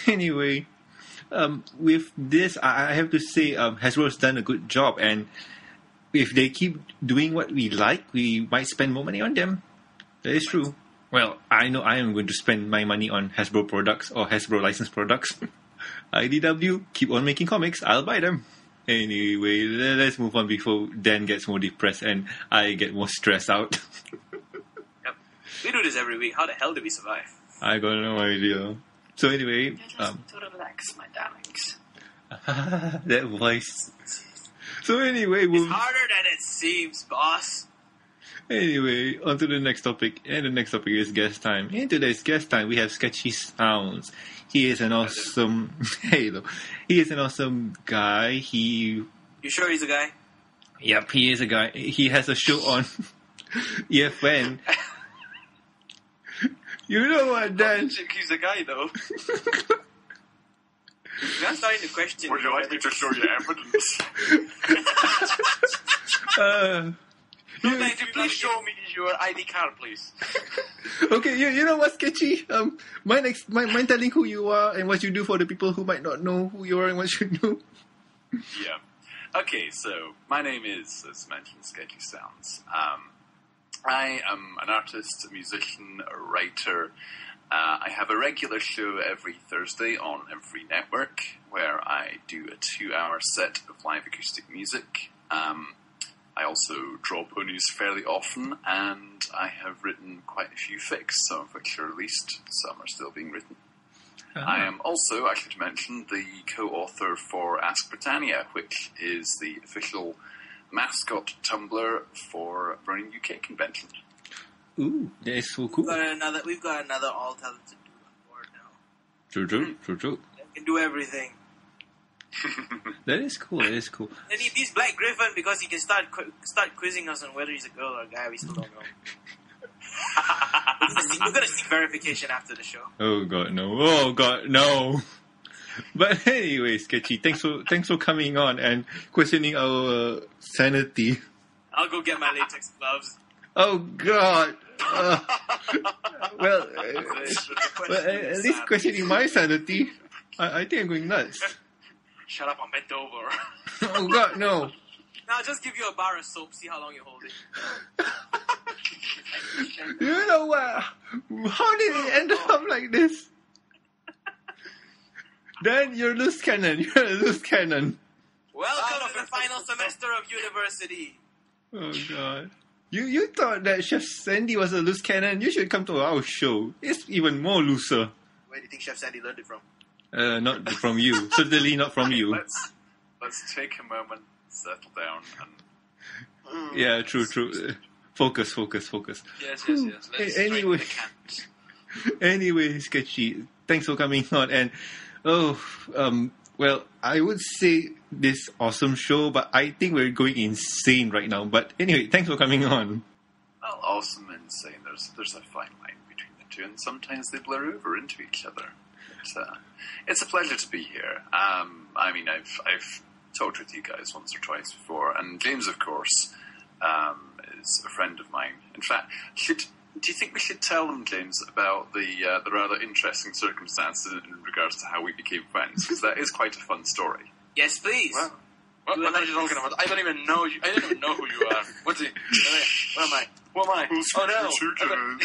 with this, I have to say, Hasbro's done a good job, and if they keep doing what we like, we might spend more money on them. That is true. Well, I know I am going to spend my money on Hasbro products or Hasbro licensed products. IDW, keep on making comics, I'll buy them. Anyway, let's move on before Dan gets more depressed and I get more stressed out. Yep. We do this every week. How the hell do we survive? I got no idea. So anyway... to relax, my darlings. That voice. So anyway... It's harder than it seems, boss. Anyway, on to the next topic. And the next topic is guest time. In today's guest time, we have Sketchy Sounds. He is an awesome... Hello. He is an awesome guy. You sure he's a guy? Yep, he is a guy. He has a show on EFN. You know what, Dan? He's a guy, though. That's not in the question. Would you like me to show you evidence? Please show me your ID card, please. Okay, you know what's sketchy? Mind telling who you are and what you do for the people who might not know who you are and what you do. Yeah. Okay, so my name is, as mentioned, Sketchy Sounds. I am an artist, a musician, a writer. I have a regular show every Thursday on Everfree Network where I do a 2-hour set of live acoustic music. I also draw ponies fairly often, and I have written quite a few fics, some of which are released, some are still being written. Uh-huh. I am also, I should mention, the co-author for Ask Britannia, which is the official mascot Tumblr for running UK convention. Ooh, that is so cool. We've got another all-talented dude on board now. True. They can do everything. That is cool. And he beats Black Griffin because he can start quizzing us on whether he's a girl or a guy. We still don't know. We're going to seek verification after the show. Oh, God, no. But anyway, Sketchy, thanks for coming on and questioning our sanity. I'll go get my latex gloves. Oh God! Well, at least questioning my sanity, I think I'm going nuts. Shut up! I'm bent over. Oh God, no! Now I'll just give you a bar of soap. See how long you hold it. You know what? How did it end up like this? Dan, you're a loose cannon. Welcome to the final semester of university. Oh, God. You thought that Chef Sandy was a loose cannon? You should come to our show. It's even more looser. Where do you think Chef Sandy learned it from? Not from you. Certainly not from you. Let's take a moment, settle down, and... Yeah, true. Focus. Yes. Let's anyway. Anyway, Sketchy, thanks for coming on, and... well, I would say this awesome show, but I think we're going insane right now. But anyway, thanks for coming on. Well, awesome and insane. There's a fine line between the two, and sometimes they blur over into each other. It's a pleasure to be here. I mean, I've talked with you guys once or twice before, and James, of course, is a friend of mine. In fact, do you think we should tell them, James, about the rather interesting circumstances in regards to how we became friends? Because that is quite a fun story. Yes, please. Well, what are you talking about? I don't even know you. I don't even know who you are. What am I? Oh no!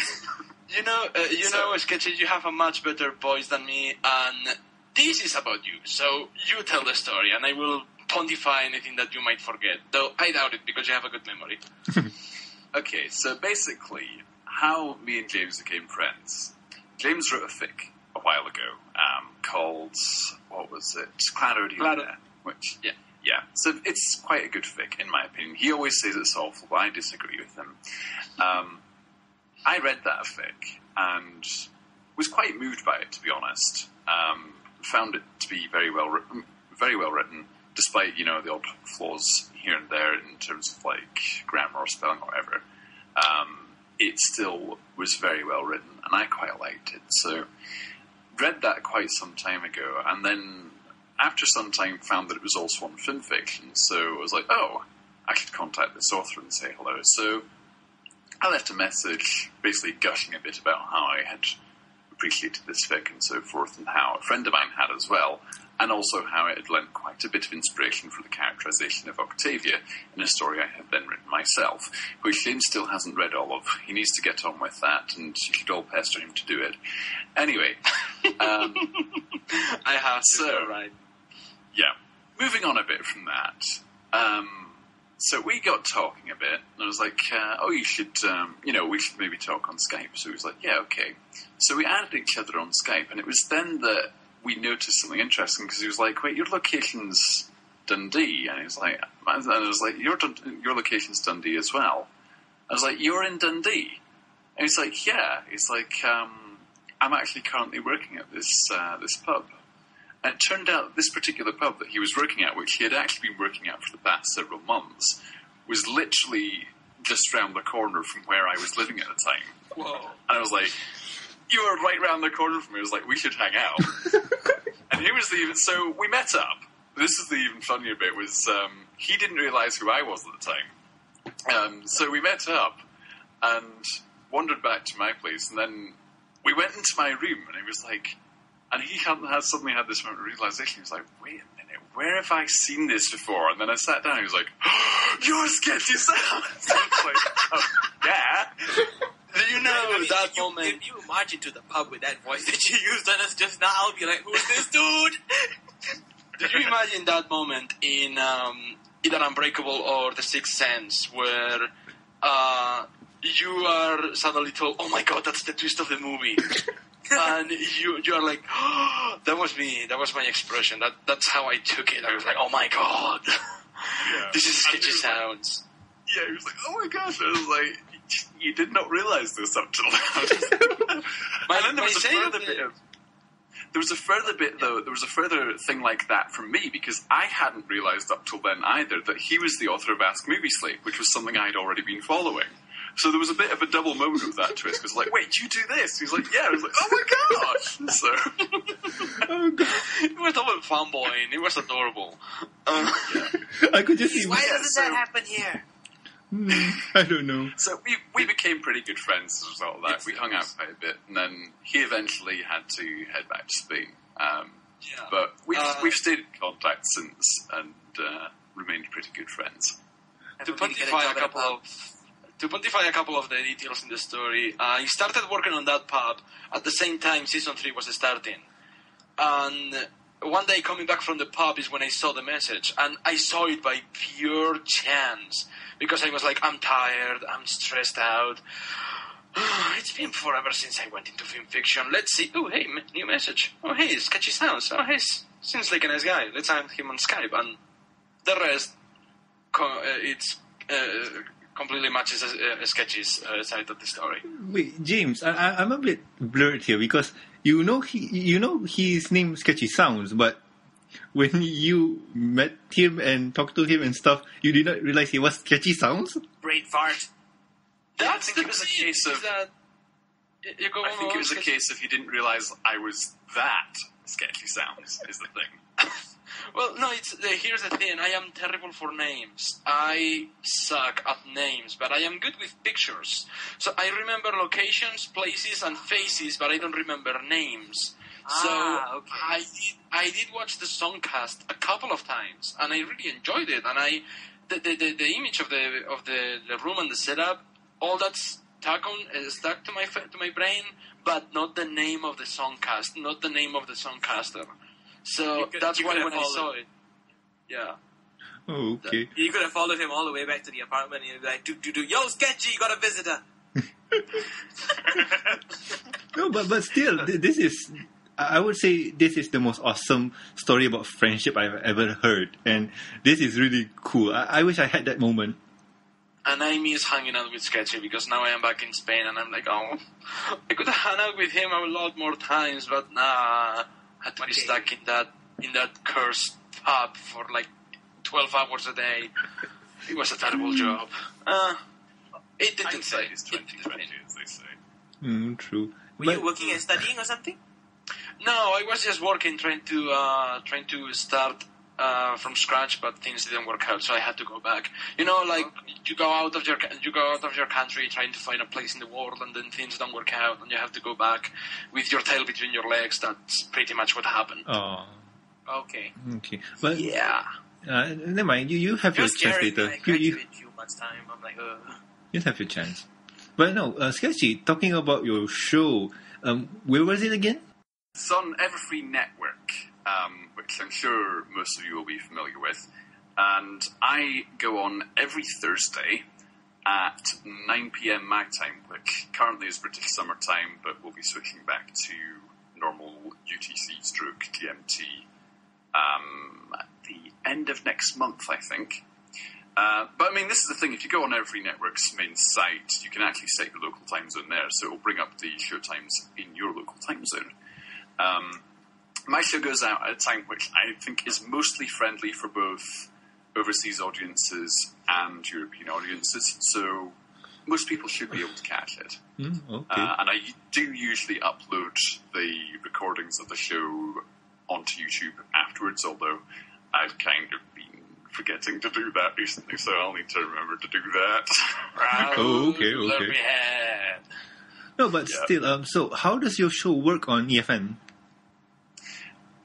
You know, Sketchy, you have a much better voice than me, and this is about you. So you tell the story, and I will pontify anything that you might forget. Though I doubt it, because you have a good memory. Okay, so basically, how me and James became friends. James wrote a fic a while ago called, what was it? Claro de Luna. Which, yeah. So it's quite a good fic, in my opinion. He always says it's awful, but I disagree with him. I read that fic and was quite moved by it, to be honest. Found it to be very well written, despite, you know, the odd flaws here and there in terms of, like, grammar or spelling or whatever. It still was very well written, and I quite liked it. So, read that quite some time ago, and then after some time found that it was also on fanfiction, so I was like, oh, I should contact this author and say hello. So, I left a message basically gushing a bit about how I had appreciated this fic and so forth, and how a friend of mine had as well, and also how it had lent quite a bit of inspiration for the characterization of Octavia in a story I had then written myself, which James still hasn't read all of. He needs to get on with that, and you should all pester him to do it. Anyway, I have to, right? Yeah. Moving on a bit from that, so we got talking a bit, and I was like, oh, you should, we should maybe talk on Skype. So he was like, yeah, okay. So we added each other on Skype, and it was then that we noticed something interesting, because he was like, wait, your location's Dundee. And he was like, and I was like, your location's Dundee as well. I was like, you're in Dundee? And he's like, yeah. He's like, I'm actually currently working at this pub. And it turned out this particular pub that he was working at, which he had actually been working at for the past several months, was literally just round the corner from where I was living at the time. Whoa. And I was like, you were right round the corner from me. I was like, we should hang out. And he was so we met up. This is the even funnier bit, was he didn't realise who I was at the time. So we met up and wandered back to my place, and then we went into my room, and he was like... And he suddenly had this moment of realisation. He was like, wait a minute, where have I seen this before? And then I sat down and he was like, oh, you're Sketchy Sounds! I was like, oh, yeah. Do you know that moment? If you march into the pub with that voice that you used on us just now, I'll be like, who's this dude? Did you imagine that moment in either Unbreakable or The Sixth Sense where you are suddenly told, oh my god, that's the twist of the movie? And you are like, oh, that was me. That was my expression. That's how I took it. I was like, oh my god, yeah. This is Sketchy Sounds. Like, yeah, he was like, oh my gosh. I was like, you did not realize this up till now. And then there was a further thing like that from me, because I hadn't realized up till then either that he was the author of Ask Movie Slate, which was something I had already been following. So there was a bit of a double moment with that twist. It was like, wait, you do this? He's like, yeah. I was like, oh my gosh! So, oh god. It was a little fanboying. It was adorable. Yeah. I could just see. Why doesn't that happen here? I don't know. So we became pretty good friends as a result of that. We hung out quite a bit, and then he eventually had to head back to Spain. Yeah. But we've stayed in contact since and remained pretty good friends. To pontify a couple of the details in the story, I started working on that pub at the same time Season 3 was starting. And one day coming back from the pub is when I saw the message. And I saw it by pure chance. Because I was like, I'm tired, I'm stressed out. It's been forever since I went into film fiction. Let's see. Oh, hey, new message. Oh, hey, Sketchy Sounds. Oh, hey, seems like a nice guy. Let's add him on Skype. And the rest, it's... completely matches Sketchy's side of the story. Wait, James, I'm a bit blurred here because you know his name Sketchy Sounds, but when you met him and talked to him and stuff, you did not realize he was Sketchy Sounds? Brain fart. That's the case of... I think it was a case of he didn't realise I was that Sketchy Sounds, is the thing. Well, no, it's here's the thing. I am terrible for names. I suck at names, but I am good with pictures. So I remember locations, places, and faces, but I don't remember names. Okay. I did watch the Songcast a couple of times, and I really enjoyed it. And the image of the room and the setup, all that's stuck to my brain, but not the name of the Songcast, not the name of the songcaster. So that's why when I saw it, yeah. Oh, okay. You could have followed him all the way back to the apartment and you'd be like, yo, Sketchy, you got a visitor. No, but still, this is, I would say this is the most awesome story about friendship I've ever heard. And this is really cool. I wish I had that moment. And I miss hanging out with Sketchy because now I am back in Spain and I'm like, oh, I could hang out with him a lot more times, but nah. Had to be stuck in that cursed pub for like 12 hours a day. It was a terrible job. It didn't say. It's 2020, as they say. True. Were you working and studying or something? No, I was just working, trying to start from scratch, but things didn't work out, so I had to go back. You know, like you go out of your country trying to find a place in the world, and then things don't work out, and you have to go back with your tail between your legs. That's pretty much what happened. Oh, okay, but yeah, never mind. You have your chance later. You much time. I'm like, you have your chance. But no, Sketchy. Talking about your show, where was it again? It's on Everfree Network. Which I'm sure most of you will be familiar with. And I go on every Thursday at 9 p.m. my time, which currently is British summer time, but we'll be switching back to normal UTC/GMT at the end of next month, I think. But I mean, this is the thing, if you go on Everfree Network's main site, you can actually set your local time zone there, so it will bring up the show times in your local time zone. My show goes out at a time which I think is mostly friendly for both overseas audiences and European audiences, so most people should be able to catch it. Okay. And I do usually upload the recordings of the show onto YouTube afterwards, although I've kind of been forgetting to do that recently, so I'll need to remember to do that. Okay. No, but still, so how does your show work on EFN?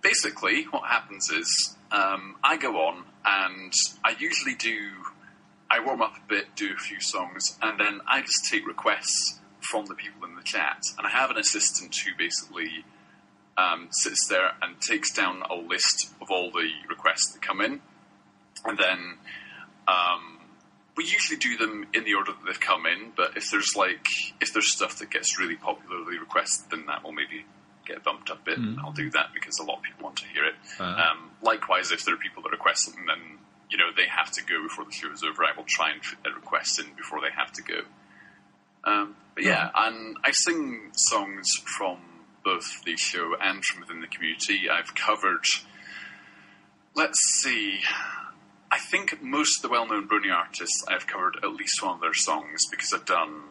Basically, what happens is I go on and I warm up a bit, do a few songs, and then I just take requests from the people in the chat. And I have an assistant who basically sits there and takes down a list of all the requests that come in. And then we usually do them in the order that they've come in, but if there's stuff that gets really popularly requested, then that will maybe get bumped up a bit, and I'll do that because a lot of people want to hear it. Likewise, if there are people that request something, then they have to go before the show is over. I will try and fit their requests in before they have to go. And I sing songs from both the show and from within the community. I've covered, let's see, I think most of the well-known Brony artists, I've covered at least one of their songs because I've done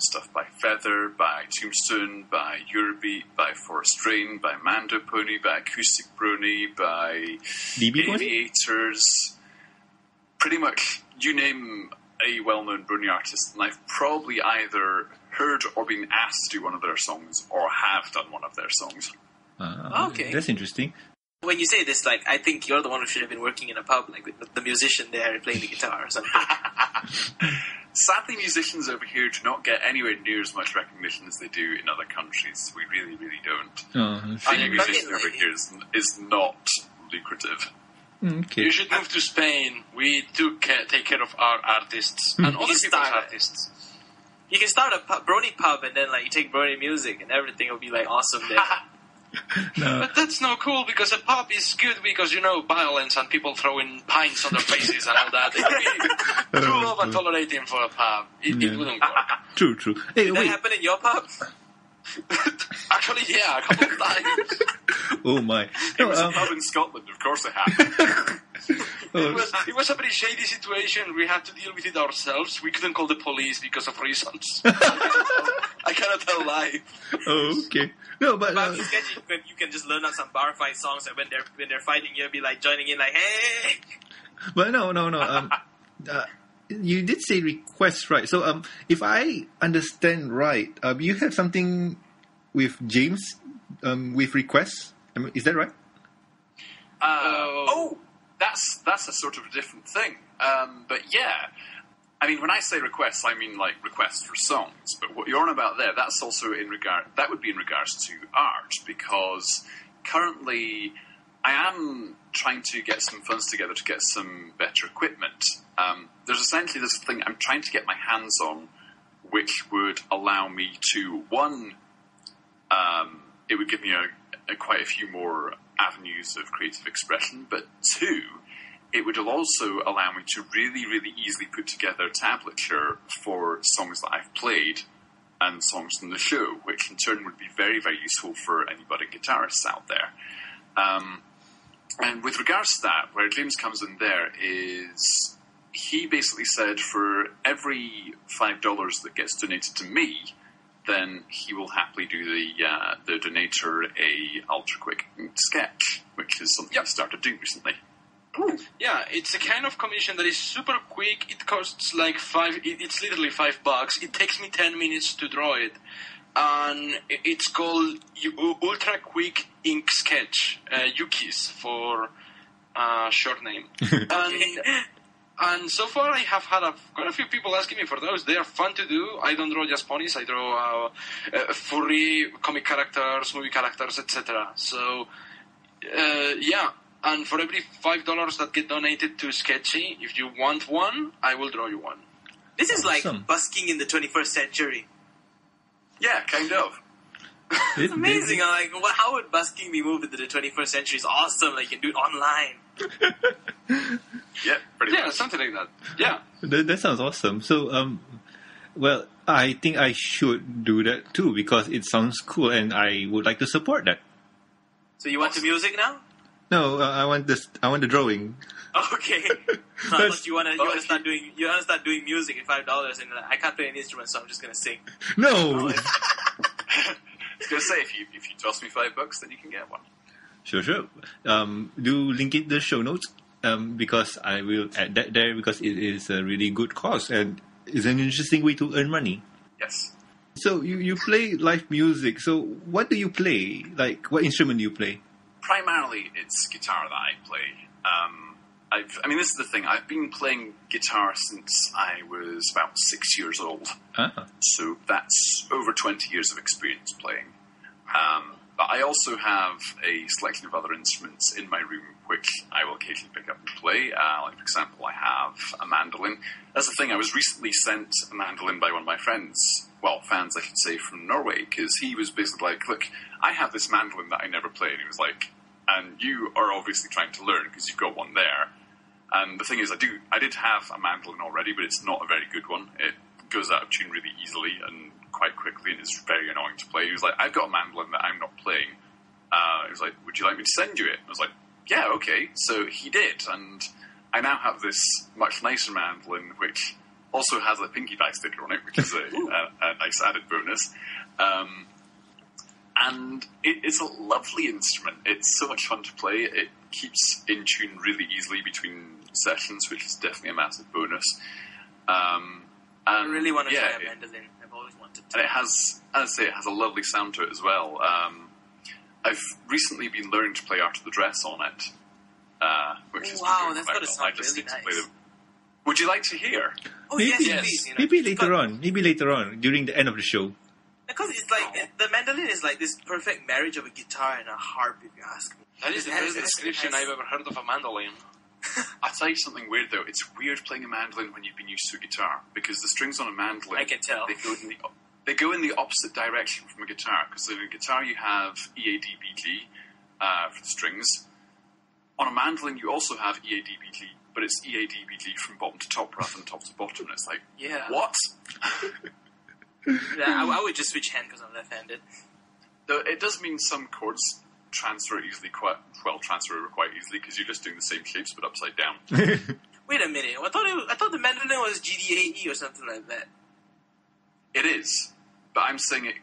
stuff by Feather, by Tombstone, by Eurobeat, by Forest Rain, by Mando Pony, by Acoustic Brony, by Aviators. Pretty much, you name a well-known Brony artist, and I've probably either heard or been asked to do one of their songs, or have done one of their songs. Okay. That's interesting. When you say this, like, I think you're the one who should have been working in a pub, like the musician there playing the guitar or something. Sadly, musicians over here do not get anywhere near as much recognition as they do in other countries. We really, really don't. Being a musician over here is not lucrative. Okay. You should move to Spain. We do take care of our artists and other people's artists. You can start a Brony pub and then, like, you take Brony music and everything will be, like, awesome there. No. But that's not cool because a pub is good because, violence and people throwing pints on their faces and all that. It would be cruel and tolerating for a pub. It wouldn't work. True. Hey, did that happen in your pub? Actually, yeah, a couple of times. Oh, my. It was a pub in Scotland, of course it happened. It was a pretty shady situation. We had to deal with it ourselves. We couldn't call the police because of reasons. I got it alive. Oh, okay. No, but it's sketchy when you can just learn out some bar fight songs, and when they're fighting, you'll be like joining in, like hey. But no. You did say requests, right? So, if I understand right, you have something with James, with requests. I mean, is that right? That's a sort of a different thing. But yeah, I mean, when I say requests, I mean like requests for songs. But what you're on about there, that's also in regards to art, because currently I am trying to get some funds together to get some better equipment. There's essentially this thing I'm trying to get my hands on, which would allow me to, one, it would give me quite a few more avenues of creative expression, but two, it would also allow me to really, really easily put together tablature for songs that I've played and songs from the show, which in turn would be very, very useful for any budding guitarists out there. And with regards to that, where James comes in there is he basically said for every $5 that gets donated to me, then he will happily do the donator a ultra-quick sketch, which is something I started doing recently. Ooh. Yeah, it's a kind of commission that is super quick. It costs like it's literally $5. It takes me 10 minutes to draw it. And it's called Ultra Quick Ink Sketch, Yuki's for short name. And so far I have had quite a few people asking me for those. They are fun to do. I don't draw just ponies. I draw furry comic characters, movie characters, etc. So, yeah. And for every $5 that get donated to Sketchy, if you want one, I will draw you one. This is like busking in the 21st century. Yeah, kind of. It's amazing. I'm like, how would busking be moved into the 21st century? It's awesome. Like, you can do it online. Yeah, pretty much. Yeah, something like that. Yeah. That sounds awesome. So, well, I think I should do that too, because it sounds cool and I would like to support that. So you want the music now? No, I want the drawing. Okay. But you want to start doing music at $5, and I can't play an instrument, so I'm just gonna sing. No. I was gonna say if you toss me $5, then you can get one. Sure. Do link it to the show notes, because I will add that there because it is a really good cause and it's an interesting way to earn money. Yes. So you play live music. So what do you play? Like, what instrument do you play? Primarily, it's guitar that I play. This is the thing. I've been playing guitar since I was about 6 years old. Uh-huh. So that's over 20 years of experience playing. But I also have a selection of other instruments in my room, which I will occasionally pick up and play. Like, for example, I have a mandolin. That's the thing. I was recently sent a mandolin by one of my friends. Well, fans, I should say, from Norway, because he was basically like, look, I have this mandolin that I never played. And he was like, and you are obviously trying to learn because you've got one there. And the thing is, I did have a mandolin already, but it's not a very good one. It goes out of tune really easily and quite quickly, and it's very annoying to play. He was like, I've got a mandolin that I'm not playing. He was like, would you like me to send you it? I was like, yeah, okay. So he did, and I now have this much nicer mandolin, which also has a Pinkie Pie sticker on it, which is a nice added bonus. And it is a lovely instrument. It's so much fun to play. It keeps in tune really easily between sessions, which is definitely a massive bonus. And I really want to try a mandolin. I've always wanted to. And it has a lovely sound to it as well. I've recently been learning to play Art of the Dress on it, which is wow, that's got to sound really nice. Would you like to hear? Oh, yes, please. You know, maybe later on, during the end of the show. Because it's like, the mandolin is like this perfect marriage of a guitar and a harp, if you ask me. That is the best description I've ever heard of a mandolin. I'll tell you something weird, though. It's weird playing a mandolin when you've been used to a guitar, because the strings on a mandolin, I can tell. They go in the opposite direction from a guitar, because in a guitar you have E, A, D, B, G for the strings. On a mandolin you also have E, A, D, B, G, but it's E, A, D, B, G from bottom to top rather than top to bottom. And it's like, what? I would just switch hand because I'm left-handed. Though it does mean some chords transfer over quite easily because you're just doing the same shapes but upside down. Wait a minute, I thought the mandolin was G D A E or something like that. It is. But I'm saying it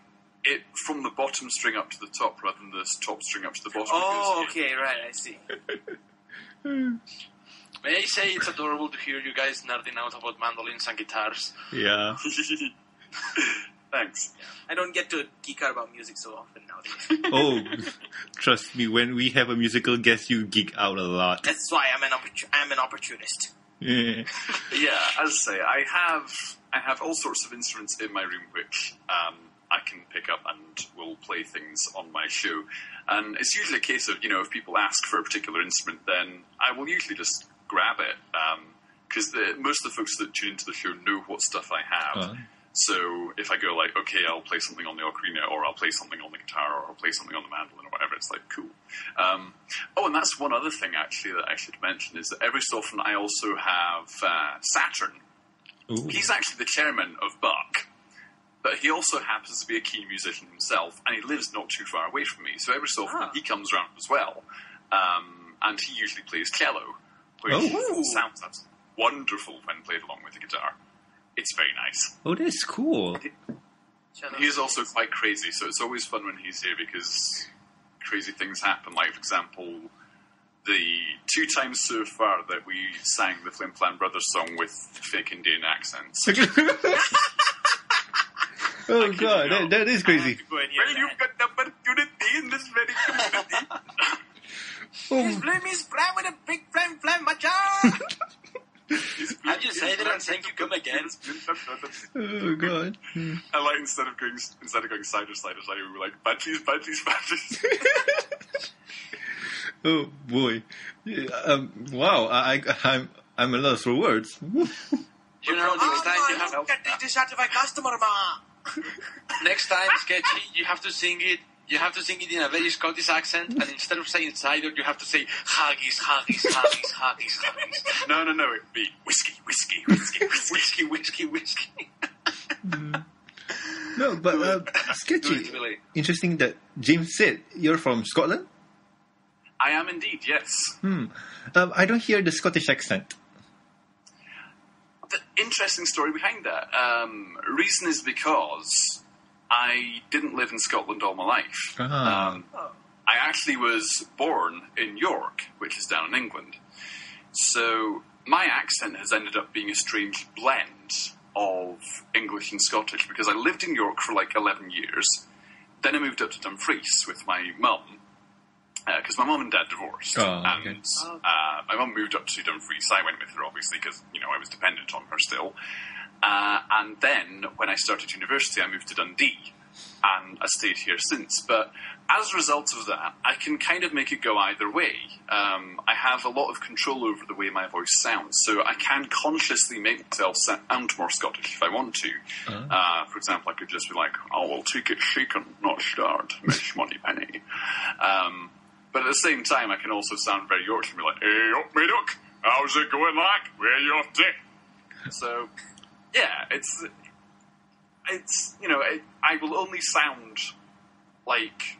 from the bottom string up to the top rather than the top string up to the bottom. Oh, okay, right, I see. May I say it's adorable to hear you guys nerding out about mandolins and guitars? Yeah. Thanks. Yeah. I don't get to geek out about music so often nowadays. Oh, trust me, when we have a musical guest, you geek out a lot. That's why I'm an opportunist. Yeah, as I say, I have all sorts of instruments in my room which I can pick up and will play things on my show. And it's usually a case of, if people ask for a particular instrument, then I will usually just grab it. Because most of the folks that tune into the show know what stuff I have. Uh-huh. So if I go like, okay, I'll play something on the ocarina, or I'll play something on the guitar, or I'll play something on the mandolin, or whatever, it's like, cool. And that's one other thing, actually, that I should mention, is that every so often I also have Saturn. Ooh. He's actually the chairman of Buck, but he also happens to be a key musician himself, and he lives not too far away from me, so every so often he comes around as well. And he usually plays cello, which sounds absolutely wonderful when played along with the guitar. It's very nice. Oh, that's cool. He's also quite crazy, so it's always fun when he's here because crazy things happen. Like, for example, the two times so far that we sang the Flim Flam Brothers song with fake Indian accents. Oh, God, that is crazy. Well, you've got the opportunity in this very community. His flame is prime with a big flame, flam macha! I just say that and thank you, come again. Oh, God. I like, instead of going cider, we were like, badges. Oh, boy. Wow, I'm at a loss for words. Next time, Sketchy, you have to sing it in a very Scottish accent, and instead of saying cider, you have to say haggis. No, it'd be whiskey. No, but Sketchy, interesting that James said you're from Scotland? I am indeed, yes. I don't hear the Scottish accent. The interesting story behind that, reason is because I didn't live in Scotland all my life. I actually was born in York, which is down in England. So my accent has ended up being a strange blend of English and Scottish because I lived in York for like 11 years. Then I moved up to Dumfries with my mum because my mum and dad divorced. My mum moved up to Dumfries. I went with her, obviously, because, I was dependent on her still. And then, when I started university, I moved to Dundee, and I stayed here since. But as a result of that, I can kind of make it go either way. I have a lot of control over the way my voice sounds, so I can consciously make myself sound more Scottish if I want to. For example, I could just be like, "Oh, well, take it shaken, not starred, mish money penny." But at the same time, I can also sound very Yorkshire and be like, "Hey, up me duck, how's it going, like? Where you off to?" So. Yeah, it's I will only sound like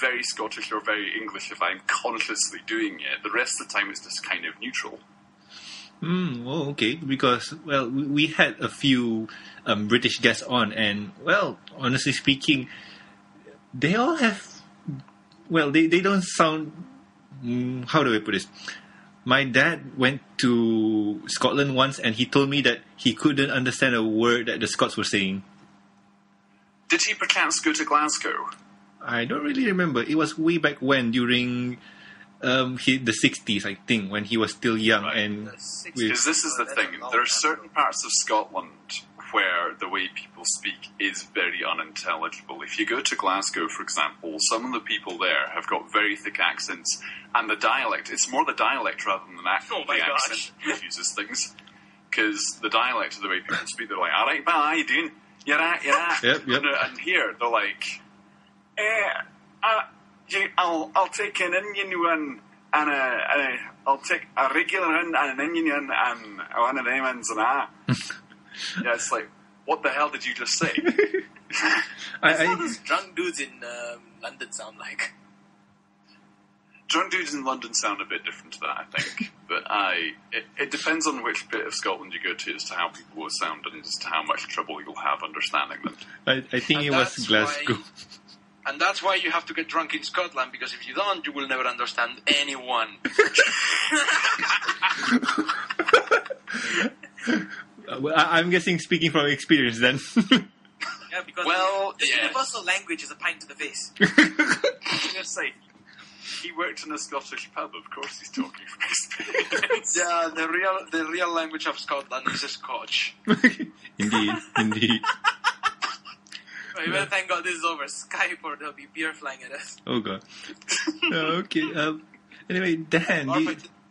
very Scottish or very English if I'm consciously doing it. The rest of the time, it's just kind of neutral. Oh, okay. Because, well, we had a few British guests on, and, well, honestly speaking, they all have... Well, they don't sound... how do I put this? My dad went to Scotland once, and he told me that he couldn't understand a word that the Scots were saying. Did he perchance go to Glasgow? I don't really remember. It was way back when, during the 60s, I think, when he was still young. Right. And because this is the thing. There are certain parts of Scotland where the way people speak is very unintelligible. If you go to Glasgow, for example, some of the people there have got very thick accents, and the dialect, it's more the dialect rather than the accent that confuses things, because the dialect of the way people speak, they're like, all right, bye, doing, you're right. Yep. And here, they're like, I'll take an Indian one, and I'll take a regular one, and an Indian one, and one of them ones, and that. Yeah, it's like, what the hell did you just say? That's what those drunk dudes in London sound like. Dundee's in London sound a bit different to that, I think. But it depends on which bit of Scotland you go to as to how people will sound and as to how much trouble you'll have understanding them. I think it was Glasgow. And that's why you have to get drunk in Scotland, because if you don't, you will never understand anyone. I'm guessing speaking from experience then. Yeah, because the universal language is a pint to the face. Just like, he worked in a Scottish pub, of course he's talking from experience. Yeah, the real language of Scotland is Scotch. Indeed. Well, yeah. Thank God this is over Skype, or there'll be beer flying at us. Oh God. Okay. Anyway, Dan.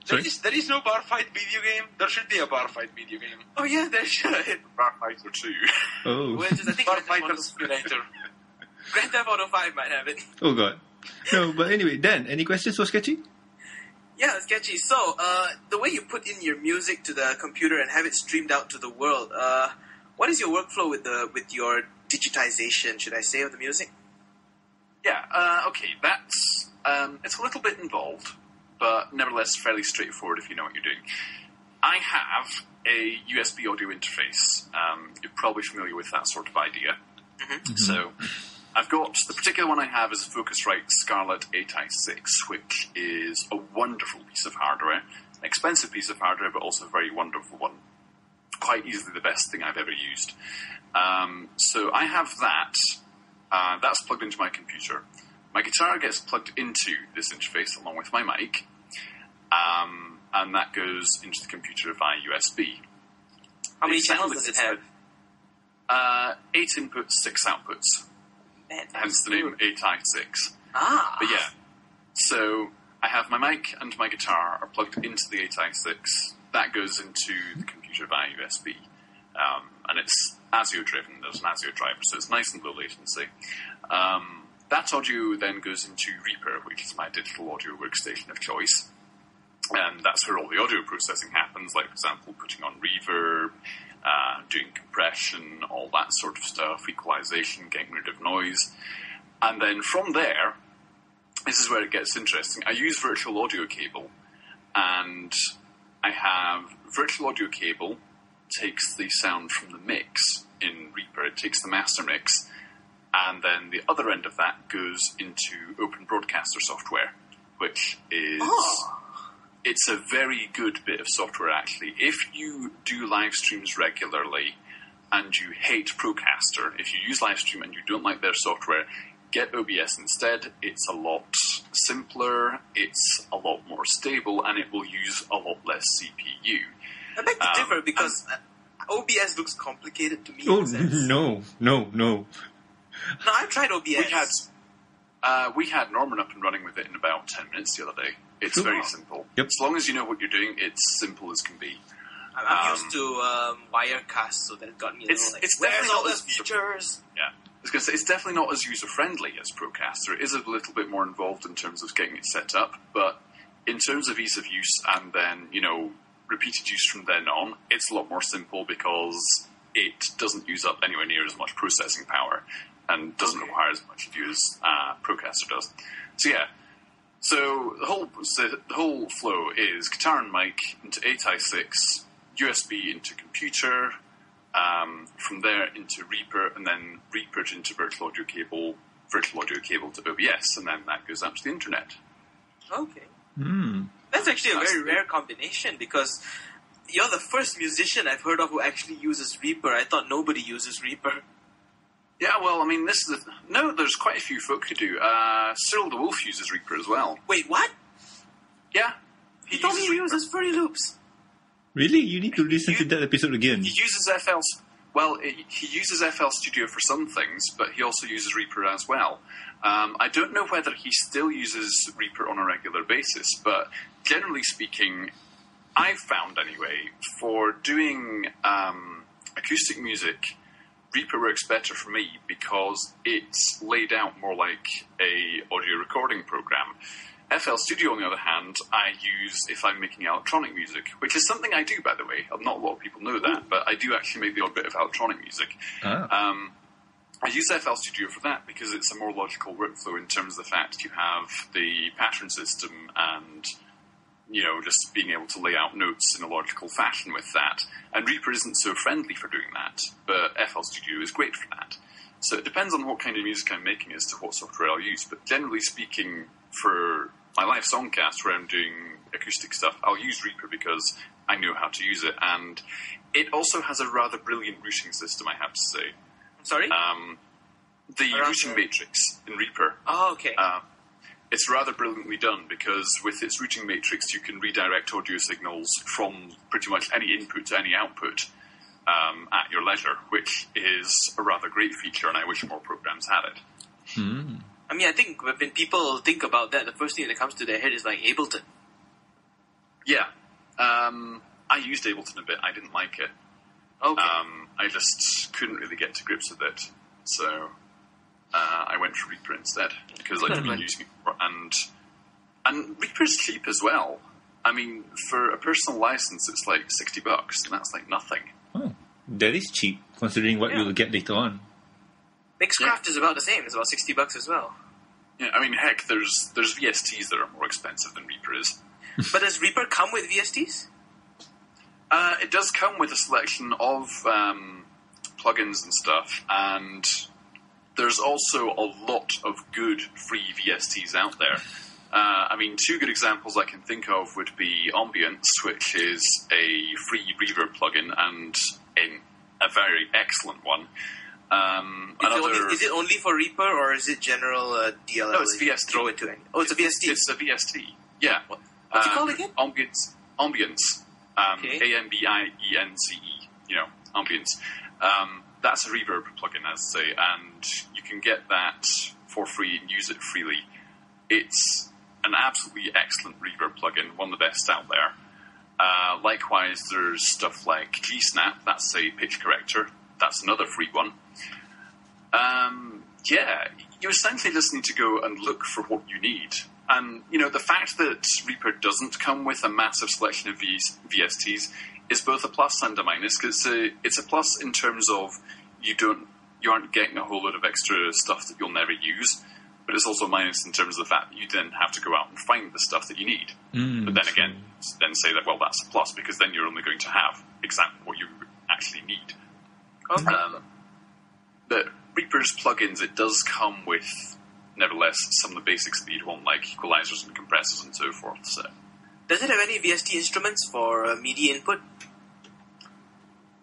There is no bar fight video game. There should be a bar fight video game. Oh yeah, there should. Bar fight or two. Oh. Well, just, I think bar fight or simulator. Grand Theft Auto 5 might have it. Oh God. No, but anyway, Dan. Any questions for Sketchy? Yeah, Sketchy. So, the way you put in your music to the computer and have it streamed out to the world. What is your workflow with your digitization, should I say, of the music? Yeah, okay, that's... it's a little bit involved, but nevertheless fairly straightforward if you know what you're doing. I have a USB audio interface. You're probably familiar with that sort of idea. Mm-hmm. Mm-hmm. So I've got... The particular one I have is a Focusrite Scarlett 8i6, which is a wonderful piece of hardware. An expensive piece of hardware, but also a very wonderful one. Quite easily the best thing I've ever used. So I have that. That's plugged into my computer. My guitar gets plugged into this interface along with my mic, and that goes into the computer via USB. How many channels does it have? 8 inputs, 6 outputs. Man, hence the name 8i6. Ah. But yeah, so I have my mic and my guitar are plugged into the 8i6. That goes into the computer via USB. And it's ASIO driven, there's an ASIO driver, so it's nice and low latency. That audio then goes into Reaper, which is my digital audio workstation of choice. And that's where all the audio processing happens, like, for example, putting on reverb, doing compression, all that sort of stuff, equalization, getting rid of noise. And then from there, this is where it gets interesting. I use virtual audio cable, and I have virtual audio cable takes the sound from the mix in Reaper. It takes the master mix, and then the other end of that goes into Open Broadcaster software, which is... Oh. It's a very good bit of software, actually. If you do live streams regularly and you hate Procaster, if you use Livestream and you don't like their software, get OBS instead. It's a lot simpler, it's a lot more stable, and it will use a lot less CPU. I beg to differ, because OBS looks complicated to me. Oh, no. No, I've tried OBS. We had Norman up and running with it in about 10 minutes the other day. It's very simple. Yep. As long as you know what you're doing, it's simple as can be. I'm used to Wirecast, so that it got me a little like... It's definitely all those features. Yeah. I was going to say, it's definitely not as user-friendly as Procaster. It is a little bit more involved in terms of getting it set up, but in terms of ease of use and then, you know... repeated use from then on, it's a lot more simple because it doesn't use up anywhere near as much processing power and doesn't require as much of you as Procaster does. So yeah, so the whole flow is guitar and mic into 8i6, USB into computer, from there into Reaper, and then Reaper into virtual audio cable to OBS, and then that goes out to the internet. Okay. Hmm. That's actually a very rare combination, because you're the first musician I've heard of who actually uses Reaper. I thought nobody uses Reaper. Yeah, well, I mean, there's quite a few folk who do. Cyril the Wolf uses Reaper as well. Wait, what? Yeah. He told me he uses Furry Loops. Really? You need to listen to that episode again. He uses FL... Well, he uses FL Studio for some things, but he also uses Reaper as well. I don't know whether he still uses Reaper on a regular basis, but generally speaking, I've found anyway, for doing acoustic music, Reaper works better for me because it's laid out more like a audio recording program. FL Studio, on the other hand, I use if I'm making electronic music, which is something I do, by the way. Not a lot of people know that, but I do actually make the odd bit of electronic music. I use FL Studio for that because it's a more logical workflow in terms of the fact you have the pattern system and, you know, just being able to lay out notes in a logical fashion with that. And Reaper isn't so friendly for doing that, but FL Studio is great for that. So it depends on what kind of music I'm making as to what software I'll use. But generally speaking, for my live songcast where I'm doing acoustic stuff, I'll use Reaper because I know how to use it. And it also has a rather brilliant routing system, I have to say. Sorry? The routing matrix in Reaper. Oh, okay. It's rather brilliantly done because with its routing matrix, you can redirect audio signals from pretty much any input to any output at your leisure, which is a rather great feature, and I wish more programs had it. Hmm. I mean, I think when people think about that, the first thing that comes to their head is like Ableton. Yeah. I used Ableton a bit. I didn't like it. Okay. I just couldn't really get to grips with it, so I went for Reaper instead because I've been using it before, and Reaper's cheap as well. I mean, for a personal license, it's like $60, and that's like nothing. Oh, that is cheap considering what you'll get later on. Mixcraft is about the same; it's about $60 as well. Yeah, I mean, heck, there's VSTs that are more expensive than Reaper is. But does Reaper come with VSTs? It does come with a selection of plugins and stuff, and there's also a lot of good free VSTs out there. I mean, two good examples I can think of would be Ambience, which is a free reverb plugin and a very excellent one. Is it only for Reaper or is it general DLL? No, it's VST. It's a VST. It's a VST, yeah. What's it called again? Ambience. Okay. Ambience, you know, Ambience. That's a reverb plugin, as I say, and you can get that for free and use it freely. It's an absolutely excellent reverb plugin, one of the best out there. Likewise, there's stuff like G-Snap, that's a pitch corrector. That's another free one. Yeah, you essentially just need to go and look for what you need. And, you know, the fact that Reaper doesn't come with a massive selection of VSTs is both a plus and a minus, because it's a plus in terms of you aren't getting a whole load of extra stuff that you'll never use, but it's also a minus in terms of the fact that you then have to go out and find the stuff that you need. Mm. But then again, say that, well, that's a plus, because then you're only going to have exactly what you actually need. Okay. But Reaper's plugins, it does come with... nevertheless, some of the basics that you'd want, like equalizers and compressors and so forth. So, does it have any VST instruments for MIDI input?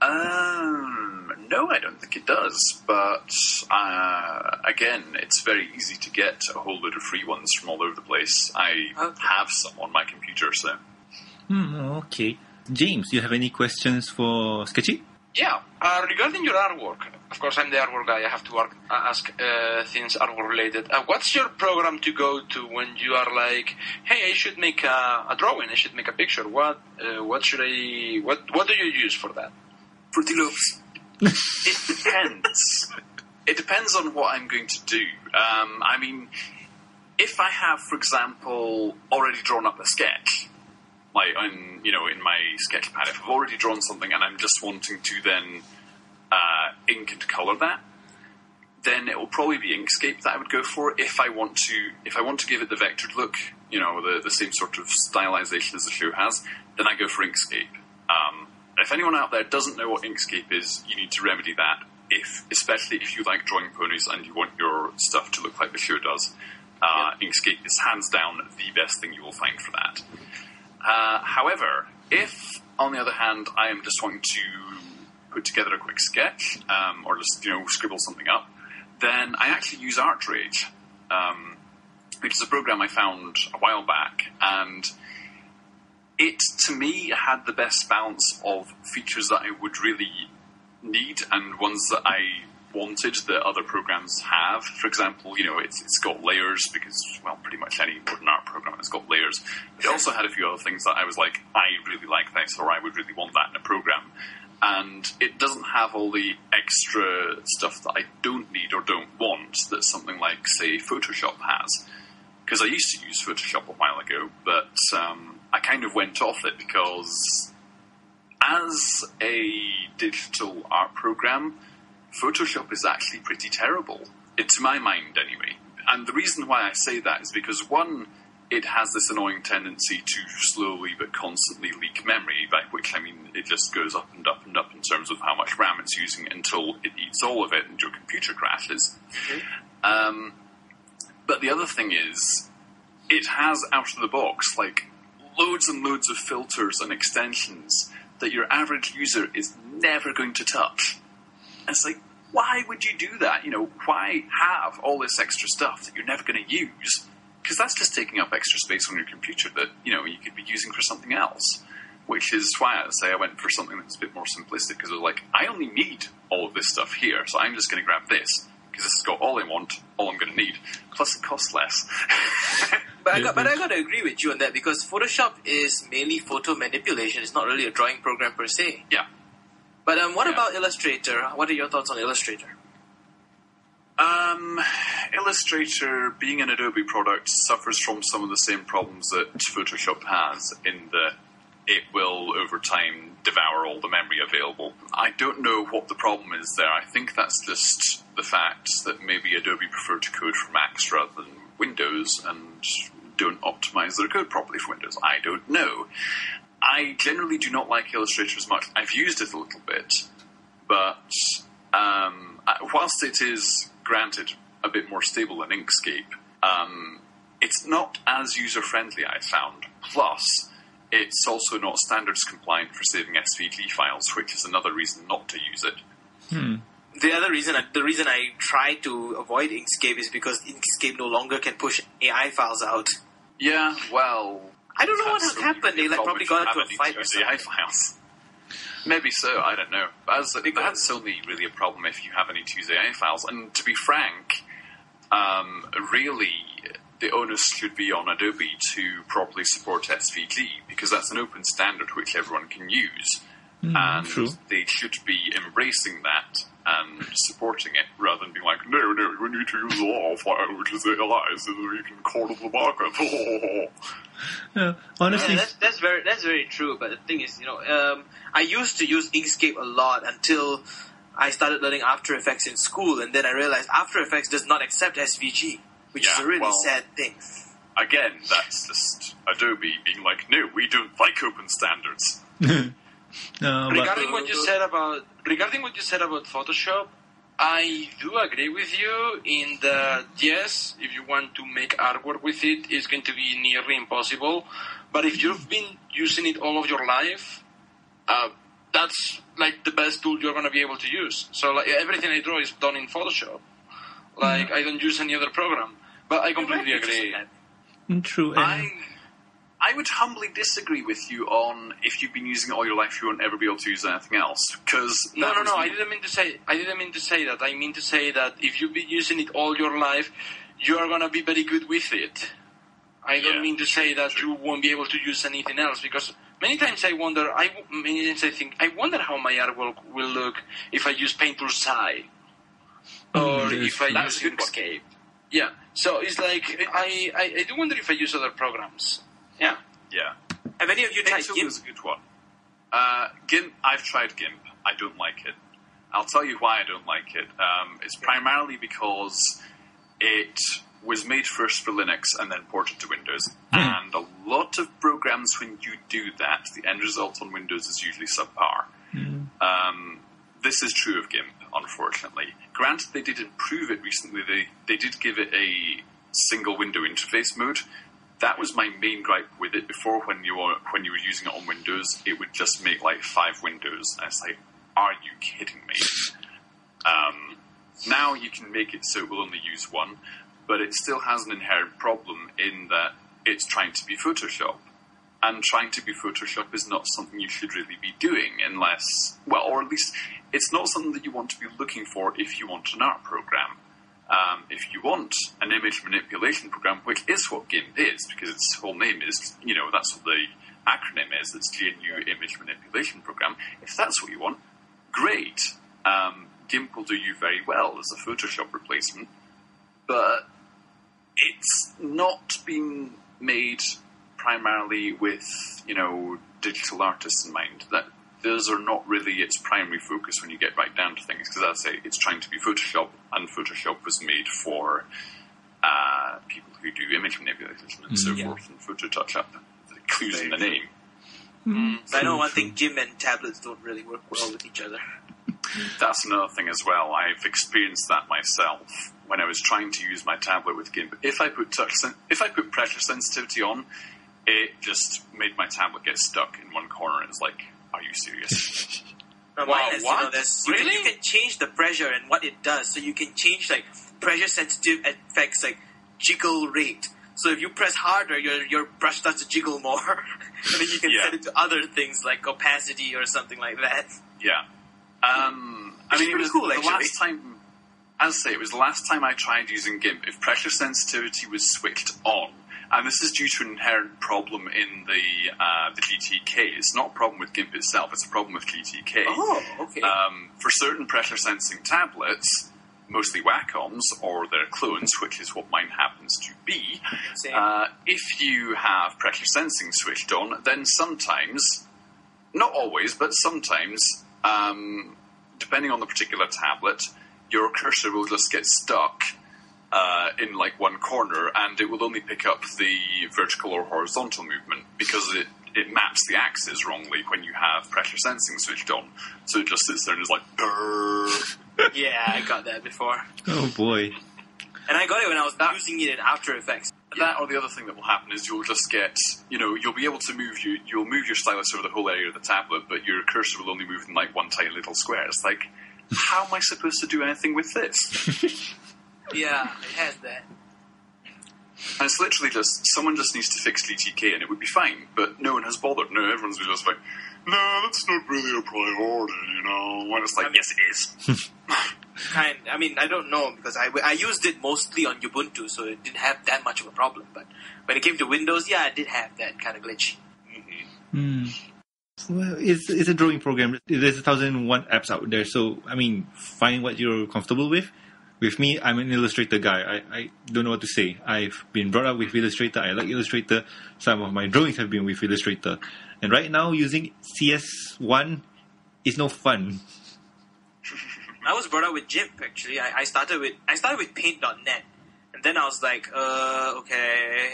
No, I don't think it does. But again, it's very easy to get a whole load of free ones from all over the place. I have some on my computer. So, okay, James, do you have any questions for Sketchy? Yeah, regarding your artwork, of course I'm the artwork guy, I have to ask things artwork related. What's your program to go to when you are like, hey, I should make a drawing, I should make a picture, what do you use for that? Pretty Loops. It depends on what I'm going to do. I mean, if I have, for example, already drawn up a sketch, like, in my sketch pad, if I've already drawn something and I'm just wanting to then ink and colour that, then it will probably be Inkscape that I would go for if I want to give it the vectored look, you know, the same sort of stylization as the show has, then I go for Inkscape. If anyone out there doesn't know what Inkscape is, you need to remedy that, especially if you like drawing ponies and you want your stuff to look like the show does. Inkscape is hands down the best thing you will find for that. However, if, on the other hand, I am just wanting to put together a quick sketch or just, scribble something up, then I actually use ArtRage, which is a program I found a while back. And it, to me, had the best balance of features that I would really need and ones that I wanted that other programs have. For example, it's got layers because, well, pretty much any modern art program has got layers. It also had a few other things that I was like, I really like this, or I would really want that in a program. And it doesn't have all the extra stuff that I don't need or don't want that something like, say, Photoshop has. Because I used to use Photoshop a while ago, but I kind of went off it because as a digital art program, Photoshop is actually pretty terrible, to my mind anyway. And the reason why I say that is because, one, it has this annoying tendency to slowly but constantly leak memory, by which I mean it just goes up and up and up in terms of how much RAM it's using until it eats all of it and your computer crashes. Mm-hmm. But the other thing is, it has out of the box, like, loads and loads of filters and extensions that your average user is never going to touch. And it's like, why would you do that? You know, why have all this extra stuff that you're never going to use? Because that's just taking up extra space on your computer that, you know, you could be using for something else. Which is why I say I went for something that's a bit more simplistic, because I was like, I only need all of this stuff here, so I'm just going to grab this, because this has got all I want, all I'm going to need. Plus it costs less. But I got to agree with you on that, because Photoshop is mainly photo manipulation. It's not really a drawing program per se. Yeah. But what about Illustrator? What are your thoughts on Illustrator? Illustrator, being an Adobe product, suffers from some of the same problems that Photoshop has, in that it will, over time, devour all the memory available. I don't know what the problem is there. I think that's just the fact that maybe Adobe prefer to code for Macs rather than Windows and don't optimize their code properly for Windows. I don't know. I generally do not like Illustrator as much. I've used it a little bit, but whilst it is, granted, a bit more stable than Inkscape, it's not as user-friendly, I found. Plus, it's also not standards compliant for saving SVG files, which is another reason not to use it. Hmm. The reason I try to avoid Inkscape is because Inkscape no longer can push AI files out. Yeah, well, I don't know what has happened. They probably got into a fight with AI files. Maybe so, I don't know. That's only really a problem if you have any to use AI files. And to be frank, really, the onus should be on Adobe to properly support SVG, because that's an open standard which everyone can use. And they should be embracing that and supporting it, rather than being like, no, we need to use our file, which is AI, so that we can corner the market. Yeah, honestly, yeah, that's very true. But the thing is, you know, I used to use Inkscape a lot until I started learning After Effects in school, and then I realized After Effects does not accept SVG, which is a really sad thing. Again, that's just Adobe being like, no, we don't like open standards. Regarding what you said about Photoshop, I do agree with you in that, yes, if you want to make artwork with it, it's going to be nearly impossible. But if you've been using it all of your life, that's like the best tool you're going to be able to use. So like, everything I draw is done in Photoshop. Like, I don't use any other program. But I completely agree. True. I would humbly disagree with you on, if you've been using it all your life, you won't ever be able to use anything else. No. I didn't mean to say that. I mean to say that if you've been using it all your life, you are gonna be very good with it. I don't mean to say that you won't be able to use anything else, because many times I think I wonder how my artwork will look if I use Paint Tools Psi or if I use Inkscape. Yeah. So it's like I do wonder if I use other programs. Yeah. Yeah. Have any of you tried GIMP? Is a good one. GIMP, I've tried GIMP. I don't like it. I'll tell you why I don't like it. It's primarily because it was made first for Linux and then ported to Windows. And a lot of programs, when you do that, the end result on Windows is usually subpar. This is true of GIMP, unfortunately. Granted, they did improve it recently. They did give it a single window interface mode. That was my main gripe with it before. When you were using it on Windows, it would just make like 5 windows. And I was like, are you kidding me? Now you can make it so it will only use one, but it still has an inherent problem in that it's trying to be Photoshop. And trying to be Photoshop is not something you should really be doing unless, well, or at least it's not something that you want to be looking for if you want an art program. If you want an image manipulation program, which is what GIMP is, because its whole name is, you know, that's what the acronym is, it's GNU Image Manipulation Program. If that's what you want, great. GIMP will do you very well as a Photoshop replacement, but it's not been made primarily with, you know, digital artists in mind. That those are not really its primary focus when you get right down to things, because as I say, it's trying to be Photoshop, and Photoshop was made for people who do image manipulation and so forth, and photo touch-up. It clues in the name. But I know one thing, Jim and tablets don't really work well with each other. That's another thing as well. I've experienced that myself when I was trying to use my tablet with GIMP. If I put pressure sensitivity on, it just made my tablet get stuck in one corner. It was like, are you serious? Wow, what? You can change the pressure and what it does. So you can change, like, pressure sensitive effects, like jiggle rate. So if you press harder, your brush starts to jiggle more. And then you can set it to other things like opacity or something like that. Yeah. It was cool, actually. It was the last time I tried using GIMP, if pressure sensitivity was switched on, and this is due to an inherent problem in the GTK. It's not a problem with GIMP itself, it's a problem with GTK. Oh, okay. For certain pressure sensing tablets, mostly Wacoms or their clones, which is what mine happens to be, if you have pressure sensing switched on, then sometimes, not always, but sometimes, depending on the particular tablet, your cursor will just get stuck in like one corner, and it will only pick up the vertical or horizontal movement because it maps the axes wrongly when you have pressure sensing switched on. So it just sits there and is like, brrr. Yeah, I got that before. Oh boy. And I got it when I was using it in After Effects. That or the other thing that will happen is you'll just get, you'll be able to move your stylus over the whole area of the tablet, but your cursor will only move in like one tiny little square. It's like, how am I supposed to do anything with this? Yeah, it has that. And it's literally just, someone just needs to fix GTK and it would be fine, but no one has bothered. No, everyone's just like, no, that's not really a priority, And it's like, yes, it is. I don't know, because I used it mostly on Ubuntu, so it didn't have that much of a problem. But when it came to Windows, yeah, it did have that kind of glitch. Mm-hmm. Well, it's a drawing program. There's 1,001 apps out there, so, find what you're comfortable with. With me, I'm an Illustrator guy. I don't know what to say. I've been brought up with Illustrator. I like Illustrator. Some of my drawings have been with Illustrator. And right now, using CS1 is no fun. I was brought up with GIMP, actually. I started with Paint.net, and then I was like, okay.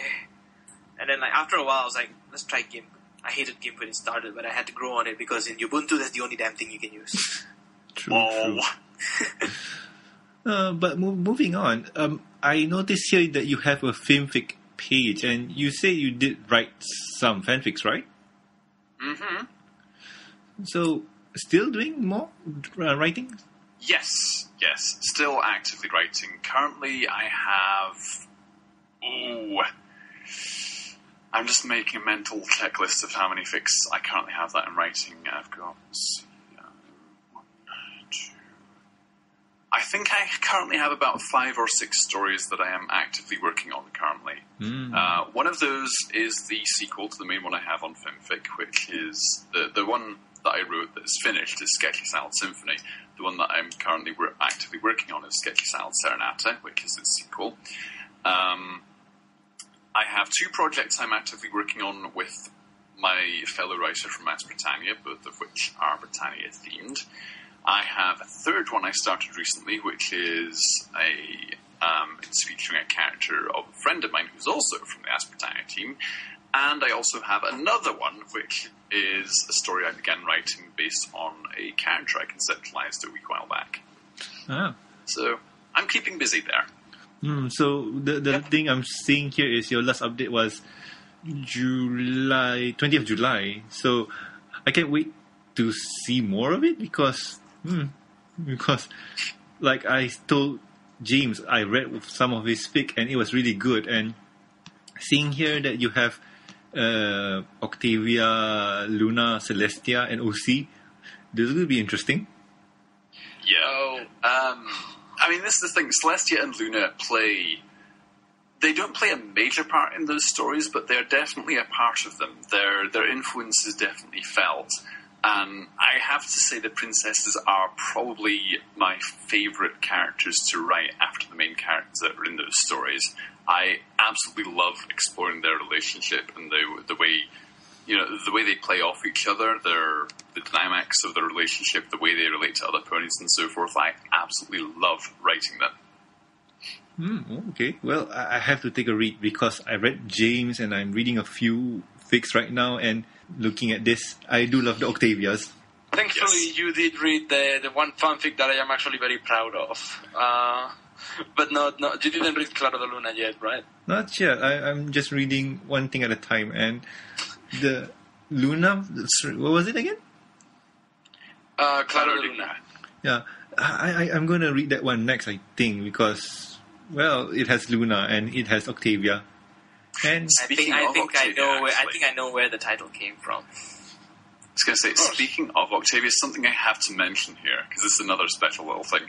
And then, after a while, I was like, let's try GIMP. I hated GIMP when it started, but I had to grow on it because in Ubuntu, that's the only damn thing you can use. True. But moving on, I noticed here that you have a fanfic page, and you say you did write some fanfics, right? Mm-hmm. So, still doing more writing? Yes. Still actively writing. Currently, I have... I'm just making a mental checklist of how many fics I currently have that I'm writing. I've got... one, two... I think I currently have about 5 or 6 stories that I am actively working on currently. One of those is the sequel to the main one I have on Fanfic, which is the one that I wrote that is finished is Sketchy Salad Symphony. The one that I'm currently actively working on is Sketchy Salad Serenata, which is its sequel. I have 2 projects I'm actively working on with my fellow writer from Mass Britannia, both of which are Britannia-themed. I have a third one I started recently, which is it's featuring a character of a friend of mine who's also from the Aspartania team. And I also have another one, which is a story I began writing based on a character I conceptualized a week while back. Oh. So I'm keeping busy there. So the thing I'm seeing here is your last update was July, 20th of July. So I can't wait to see more of it because like I told James, I read some of his fic and it was really good, and seeing here that you have Octavia, Luna, Celestia and OC, this will be interesting. Yeah. This is the thing, Celestia and Luna they don't play a major part in those stories, but they're definitely a part of them. Their influence is definitely felt. I have to say the princesses are probably my favourite characters to write after the main characters that are in those stories. I absolutely love exploring their relationship and the way you know, the way they play off each other, the dynamics of their relationship, the way they relate to other ponies and so forth. I absolutely love writing that. Okay. Well, I have to take a read because I read James and I'm reading a few fics right now, and looking at this, I do love the Octavias. Thankfully, yes. You did read the one fanfic that I am actually very proud of. But no, you didn't read Claro de Luna yet, right? Not yet. I'm just reading one thing at a time. And the Luna, what was it again? Claro de Luna. Yeah. I'm going to read that one next, I think, because, well, it has Luna and it has Octavia. And I think I know where the title came from. I was going to say, speaking of Octavia, something I have to mention here, because this is another special little thing,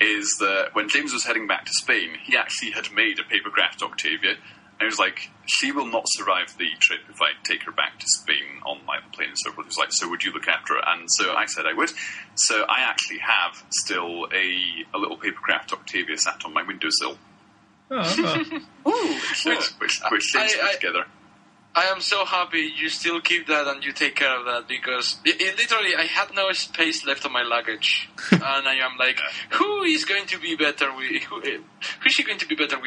is that when James was heading back to Spain, he actually had made a papercraft Octavia, and he was like, she will not survive the trip if I take her back to Spain on my plane and so forth. He was like, so would you look after her? And so I said I would. So I actually have still a little papercraft Octavia sat on my windowsill. Which James put together. I am so happy you still keep that and you take care of that, because literally I had no space left on my luggage, and I am like, who is she going to be better with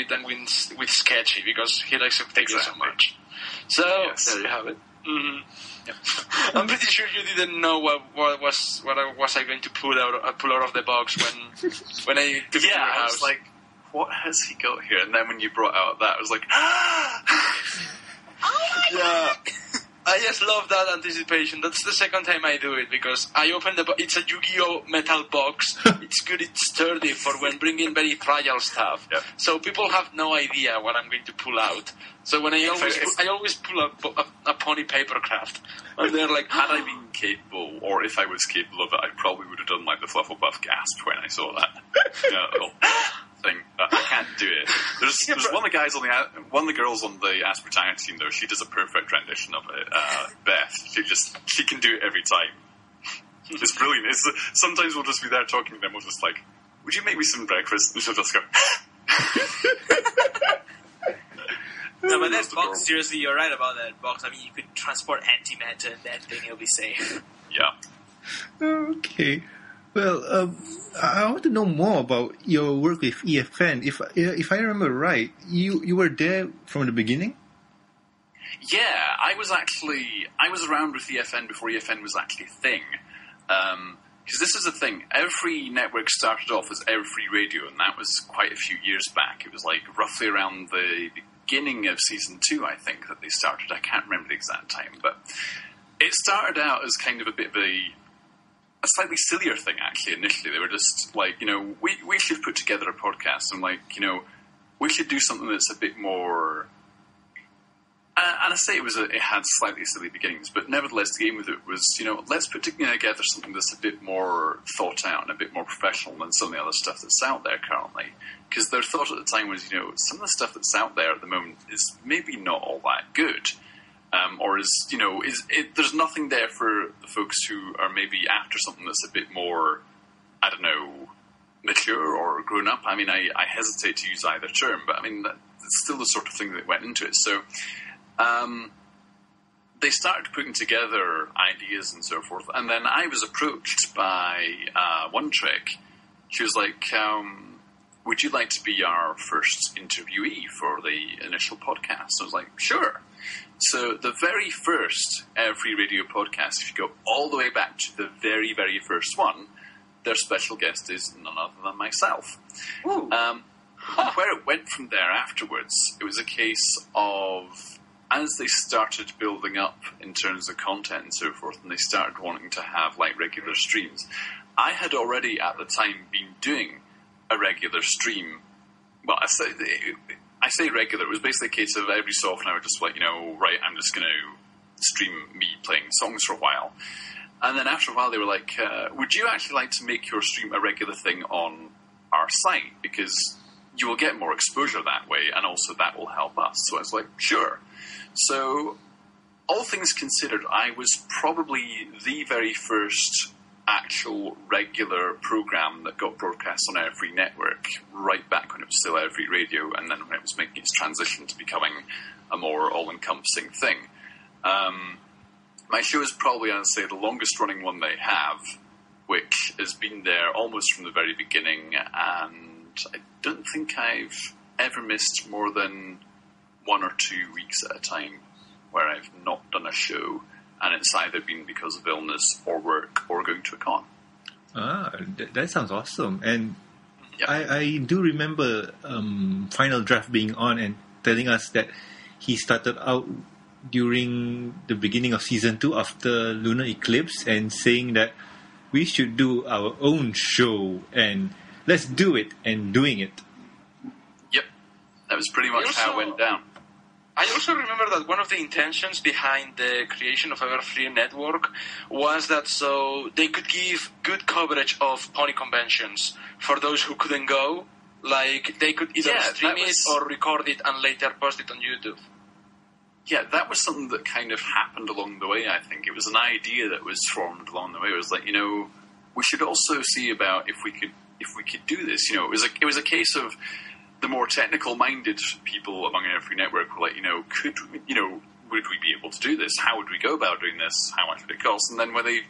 than with Sketchy, because he likes Octavia so much. So there you have it. Mm-hmm. Yep. I'm pretty sure you didn't know what I was going to pull out of the box when I took to your house. I was like, what has he got here? And then when you brought out that, I was like, oh my God. I just love that anticipation. That's the second time I do it, because I open the box. It's a Yu-Gi-Oh! Metal box. It's good, it's sturdy for when bringing very fragile stuff. Yep. So people have no idea what I'm going to pull out. So when I always pull a pony papercraft, and they're like, had I been capable, or if I was capable of it, I probably would have done like the Flufflepuff gasp when I saw that. Thing. I can't do it. There's one of the guys one of the girls on the Aspertine team, though, she does a perfect rendition of it. Beth, she can do it every time. It's brilliant. Sometimes we'll just be there talking to them. We'll just like, would you make me some breakfast? And she'll just go. No, but that box, seriously, you're right about that box. I mean, you could transport antimatter in that thing; it'll be safe. Yeah. Okay. Well, I want to know more about your work with EFN. If I remember right, you were there from the beginning? Yeah, I was around with EFN before EFN was actually a thing. Because this is the thing, every network started off as Everfree Radio, and that was quite a few years back. It was like roughly around the beginning of season 2, I think, that they started. I can't remember the exact time, but it started out as kind of a bit of a slightly sillier thing, actually, initially. They were just like, you know, we should put together a podcast, and like, you know, we should do something that's a bit more... And I say it had slightly silly beginnings, but nevertheless, the aim with it was, you know, let's put together something that's a bit more thought out and a bit more professional than some of the other stuff that's out there currently. Because their thought at the time was, you know, some of the stuff that's out there at the moment is maybe not all that good. There's nothing there for the folks who are maybe after something that's a bit more, I don't know, mature or grown up. I mean, I hesitate to use either term, but I mean, it's still the sort of thing that went into it. So they started putting together ideas and so forth. And then I was approached by One Trick. She was like, would you like to be our first interviewee for the initial podcast? I was like, sure. So the very first Everfree Radio podcast, if you go all the way back to the very, very first one, their special guest is none other than myself. Where it went from there afterwards, it was a case of, as they started building up in terms of content and so forth, and they started wanting to have like regular streams. I had already at the time been doing a regular stream. Well, I say regular. It was basically a case of every so often I would just like, you know, right, I'm just going to stream me playing songs for a while. And then after a while they were like, would you actually like to make your stream a regular thing on our site? Because you will get more exposure that way, and also that will help us. So I was like, sure. So all things considered, I was probably the very first actual regular program that got broadcast on Everfree Network right back when it was still Everfree Radio, and then when it was making its transition to becoming a more all-encompassing thing. My show is probably, I'd say, the longest running one they have, which has been there almost from the very beginning, and I don't think I've ever missed more than 1 or 2 weeks at a time where I've not done a show, and it's either been because of illness or work or going to a con. Ah, that sounds awesome. And yep. I do remember Final Draft being on and telling us that he started out during the beginning of season 2 after Lunar Eclipse and saying that we should do our own show and let's do it and doing it. Yep. That was pretty much how it went down. I also remember that one of the intentions behind the creation of Everfree Network was that so they could give good coverage of pony conventions for those who couldn't go. Like, they could either stream it or record it and later post it on YouTube. Yeah, that was something that kind of happened along the way, I think. It was an idea that was formed along the way. It was like, you know, we should also see about if we could do this. You know, it was a case of the more technical-minded people among Everfree Network were like, you know, would we be able to do this? How would we go about doing this? How much would it cost? And then when they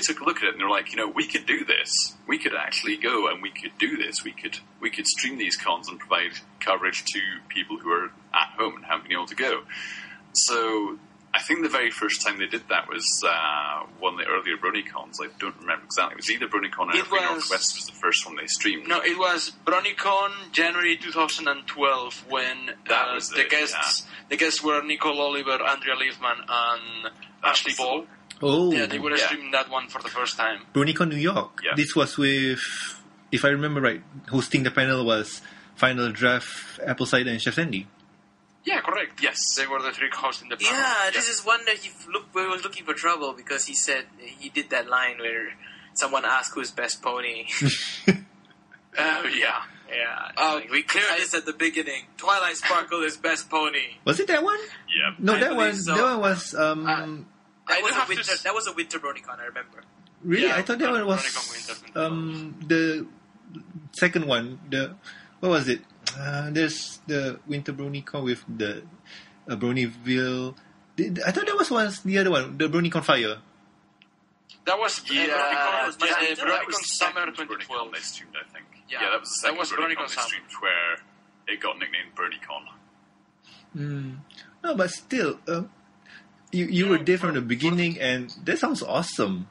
took a look at it and they're like, you know, we could do this. We could actually go and we could do this. We could stream these cons and provide coverage to people who are at home and haven't been able to go. So I think the very first time they did that was one of the earlier BronyCons. I don't remember exactly. It was either BronyCon or Northwest was the first one they streamed. No, it was BronyCon January 2012 when the guests were Nicole Oliver, Andrea Liefman, and Ashley Ball. Oh, yeah, they were streaming that one for the first time. BronyCon New York. Yeah. This was with, if I remember right, hosting the panel was Final Draft, Apple Cider, and Chef Sandy. Yeah, correct. Yes, they were the three hosts in the panel. Yeah, this is one that he was looking for trouble because he said he did that line where someone asked who's best pony. Yeah. Yeah. Like, we cleared this at the beginning. Twilight Sparkle is best pony. Was it that one? Yeah. No, that one was... that was a Winter BronyCon, I remember. Really? Yeah, I thought that one was... the second one, what was it? There's the Winter BronyCon with the Bronyville. I thought that was the other one, the BronyCon Fire. That was BronyCon Summer 2012. They streamed, I think. Yeah, that was the second BronyCon they streamed where it got nicknamed BronyCon. No, but still, you were there from the beginning, and that sounds awesome.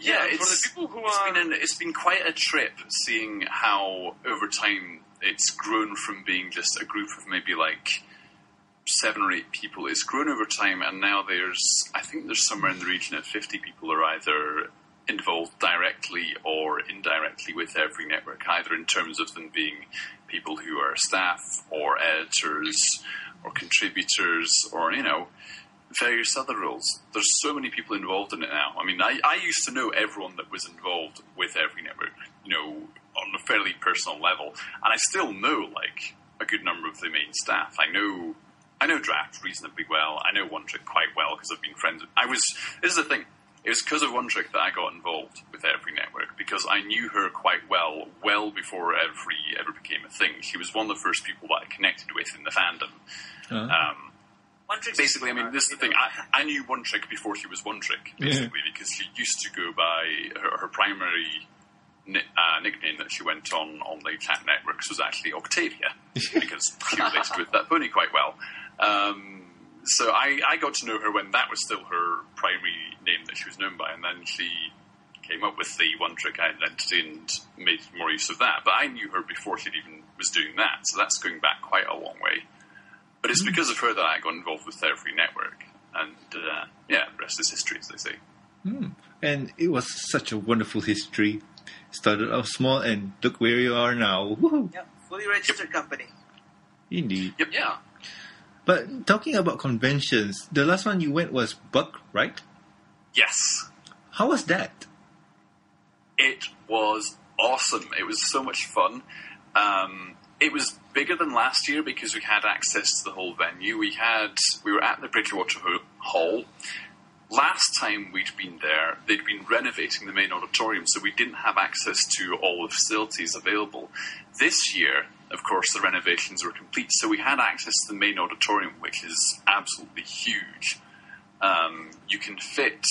Yeah, it's been quite a trip seeing how over time it's grown from being just a group of maybe like 7 or 8 people. It's grown over time, and now there's somewhere in the region of 50 people are either involved directly or indirectly with Everfree Network, either in terms of them being people who are staff or editors or contributors or, you know, various other roles. There's so many people involved in it now. I mean, I used to know everyone that was involved with Everfree Network, you know, on a fairly personal level, and I still know like a good number of the main staff. I know Draft reasonably well. I know One Trick quite well because I've been friends with... This is the thing. It was because of One Trick that I got involved with Everfree Network because I knew her quite well before Everfree ever became a thing. She was one of the first people that I connected with in the fandom. Basically, I mean, this is the thing. I knew One Trick before she was One Trick, basically, because she used to go by her primary nickname that she went on the chat networks was actually Octavia, because she related with that pony quite well. So I got to know her when that was still her primary name that she was known by, and then she came up with the One Trick identity and made more use of that. But I knew her before she even was doing that, so that's going back quite a long way. But it's because of her that I got involved with Everfree Network. And, the rest is history, as they say. And it was such a wonderful history. Started out small, and look where you are now. Woo-hoo. Yep, fully registered company. Indeed. Yep, yeah. But talking about conventions, the last one you went was Buck, right? Yes. How was that? It was awesome. It was so much fun. It was bigger than last year because we had access to the whole venue. We were at the Bridgewater Hall. Last time we'd been there, they'd been renovating the main auditorium, so we didn't have access to all the facilities available. This year, of course, the renovations were complete, so we had access to the main auditorium, which is absolutely huge. You can fit...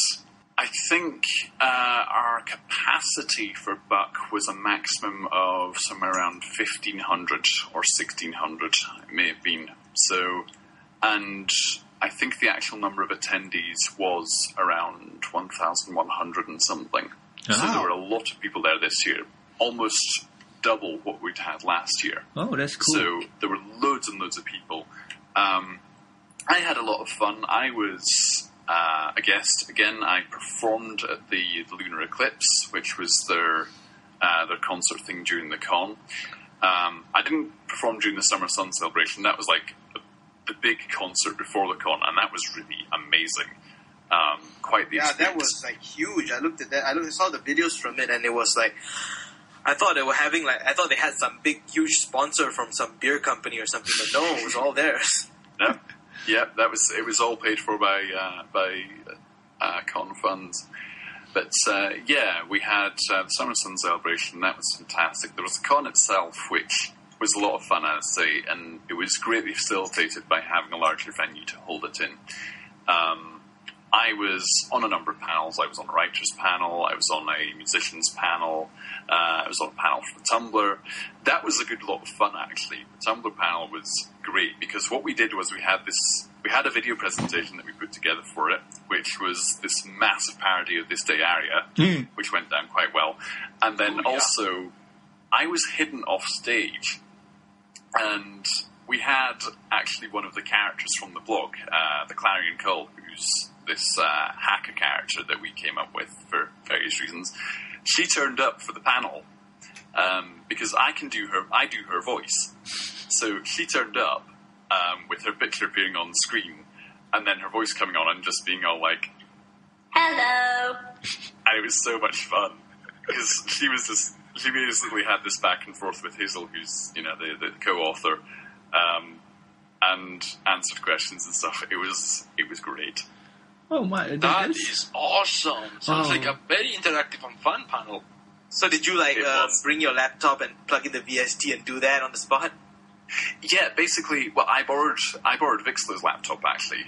I think our capacity for Buck was a maximum of somewhere around 1,500 or 1,600, it may have been. So, and I think the actual number of attendees was around 1,100 and something. Oh. So there were a lot of people there this year, almost double what we'd had last year. Oh, that's cool. So there were loads and loads of people. I had a lot of fun. I was... a guest again. I performed at the Lunar Eclipse, which was their concert thing during the con. I didn't perform during the Summer Sun Celebration. That was like the big concert before the con, and that was really amazing. Quite the experience. That was like huge. I looked at that. I saw the videos from it, and it was like I thought they had some big huge sponsor from some beer company or something, but no, it was all theirs. No. Yeah, that was it. Was all paid for by con funds, but yeah, we had the Summer Sun Celebration. That was fantastic. There was the con itself, which was a lot of fun, I'd say, and it was greatly facilitated by having a larger venue to hold it in. I was on a number of panels. I was on a writers panel. I was on a musicians panel. I was on a panel for the Tumblr. That was a good lot of fun, actually. The Tumblr panel was great because what we did was we had a video presentation that we put together for it, which was this massive parody of This Day Aria, which went down quite well. And then also, I was hidden off stage, and we had actually one of the characters from the blog, the Clarion Cull, who's this hacker character that we came up with for various reasons. She turned up for the panel because I do her voice. So she turned up with her picture appearing on the screen and then her voice coming on and just being all like, hello. And it was so much fun because she basically had this back and forth with Hazel, who's, you know, the co-author, and answered questions and stuff. It was great. Oh my! That is awesome. Sounds like a very interactive and fun panel. So did you bring your laptop and plug in the VST and do that on the spot? Yeah, basically. Well, I borrowed Vixler's laptop actually.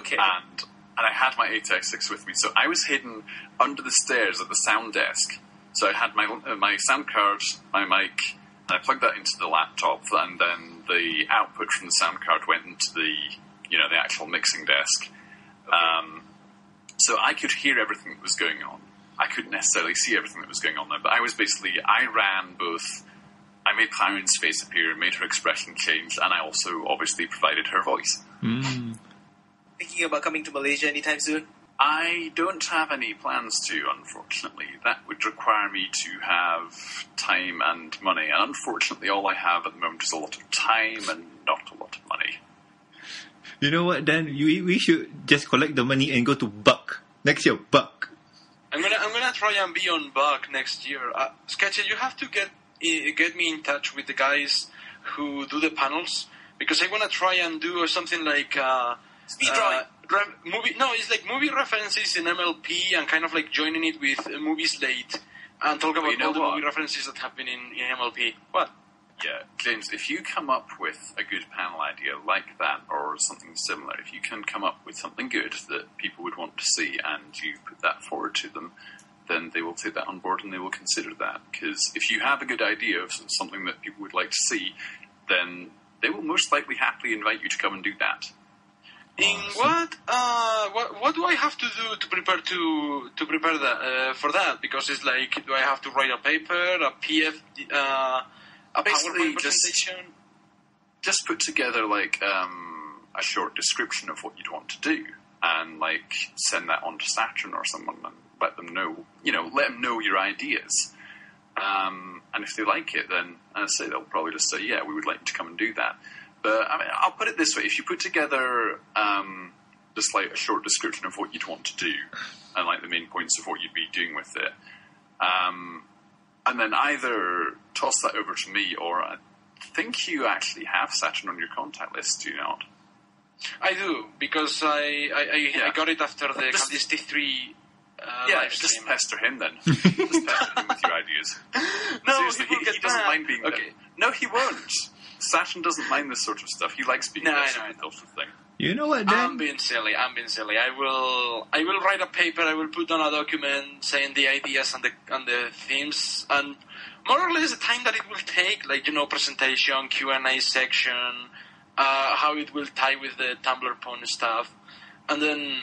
Okay. And I had my ATX6 with me, so I was hidden under the stairs at the sound desk. So I had my sound card, my mic, and I plugged that into the laptop, and then the output from the sound card went into the actual mixing desk. Okay. So I could hear everything that was going on. I couldn't necessarily see everything that was going on there, but I ran both. I made Clarion's face appear, made her expression change, and I also obviously provided her voice. Thinking about coming to Malaysia anytime soon? I don't have any plans to, unfortunately. That would require me to have time and money, and unfortunately all I have at the moment is a lot of time and not a lot of money. You know what, Dan? We should just collect the money and go to Buck next year. Buck. I'm gonna try and be on Buck next year. Sketchy, you have to get me in touch with the guys who do the panels because I wanna try and do something like speed drawing. Movie. No, it's like movie references in MLP and kind of like joining it with Movies Late and talk about all the movie references that happen in MLP. What? Yeah, James, if you come up with a good panel idea like that or something similar, if you can come up with something good that people would want to see and you put that forward to them, then they will take that on board and they will consider that. Because if you have a good idea of something that people would like to see, then they will most likely happily invite you to come and do that. What do I have to do to prepare for that? Because it's like, do I have to write a paper, a PF... basically, just put together a short description of what you'd want to do, and send that on to Saturn or someone, and let them know. You know, let them know your ideas, and if they like it, then they'll probably just say, "Yeah, we would like you to come and do that." But I mean, I'll put it this way: if you put together just like a short description of what you'd want to do, and the main points of what you'd be doing with it. And then either toss that over to me, or I think you actually have Saturn on your contact list, do you not? I do, because I got it after the Calisty 3 live stream. Just pester him then. Just pester him with your ideas. No, he doesn't mind being there. No, he won't. Saturn doesn't mind this sort of stuff. He likes being there. Sort of thing. You know what, Dan? I'm being silly. I will write a paper. I will put down a document saying the ideas and the themes and more or less the time that it will take, like, you know, presentation, Q&A section, how it will tie with the Tumblr pony stuff, and then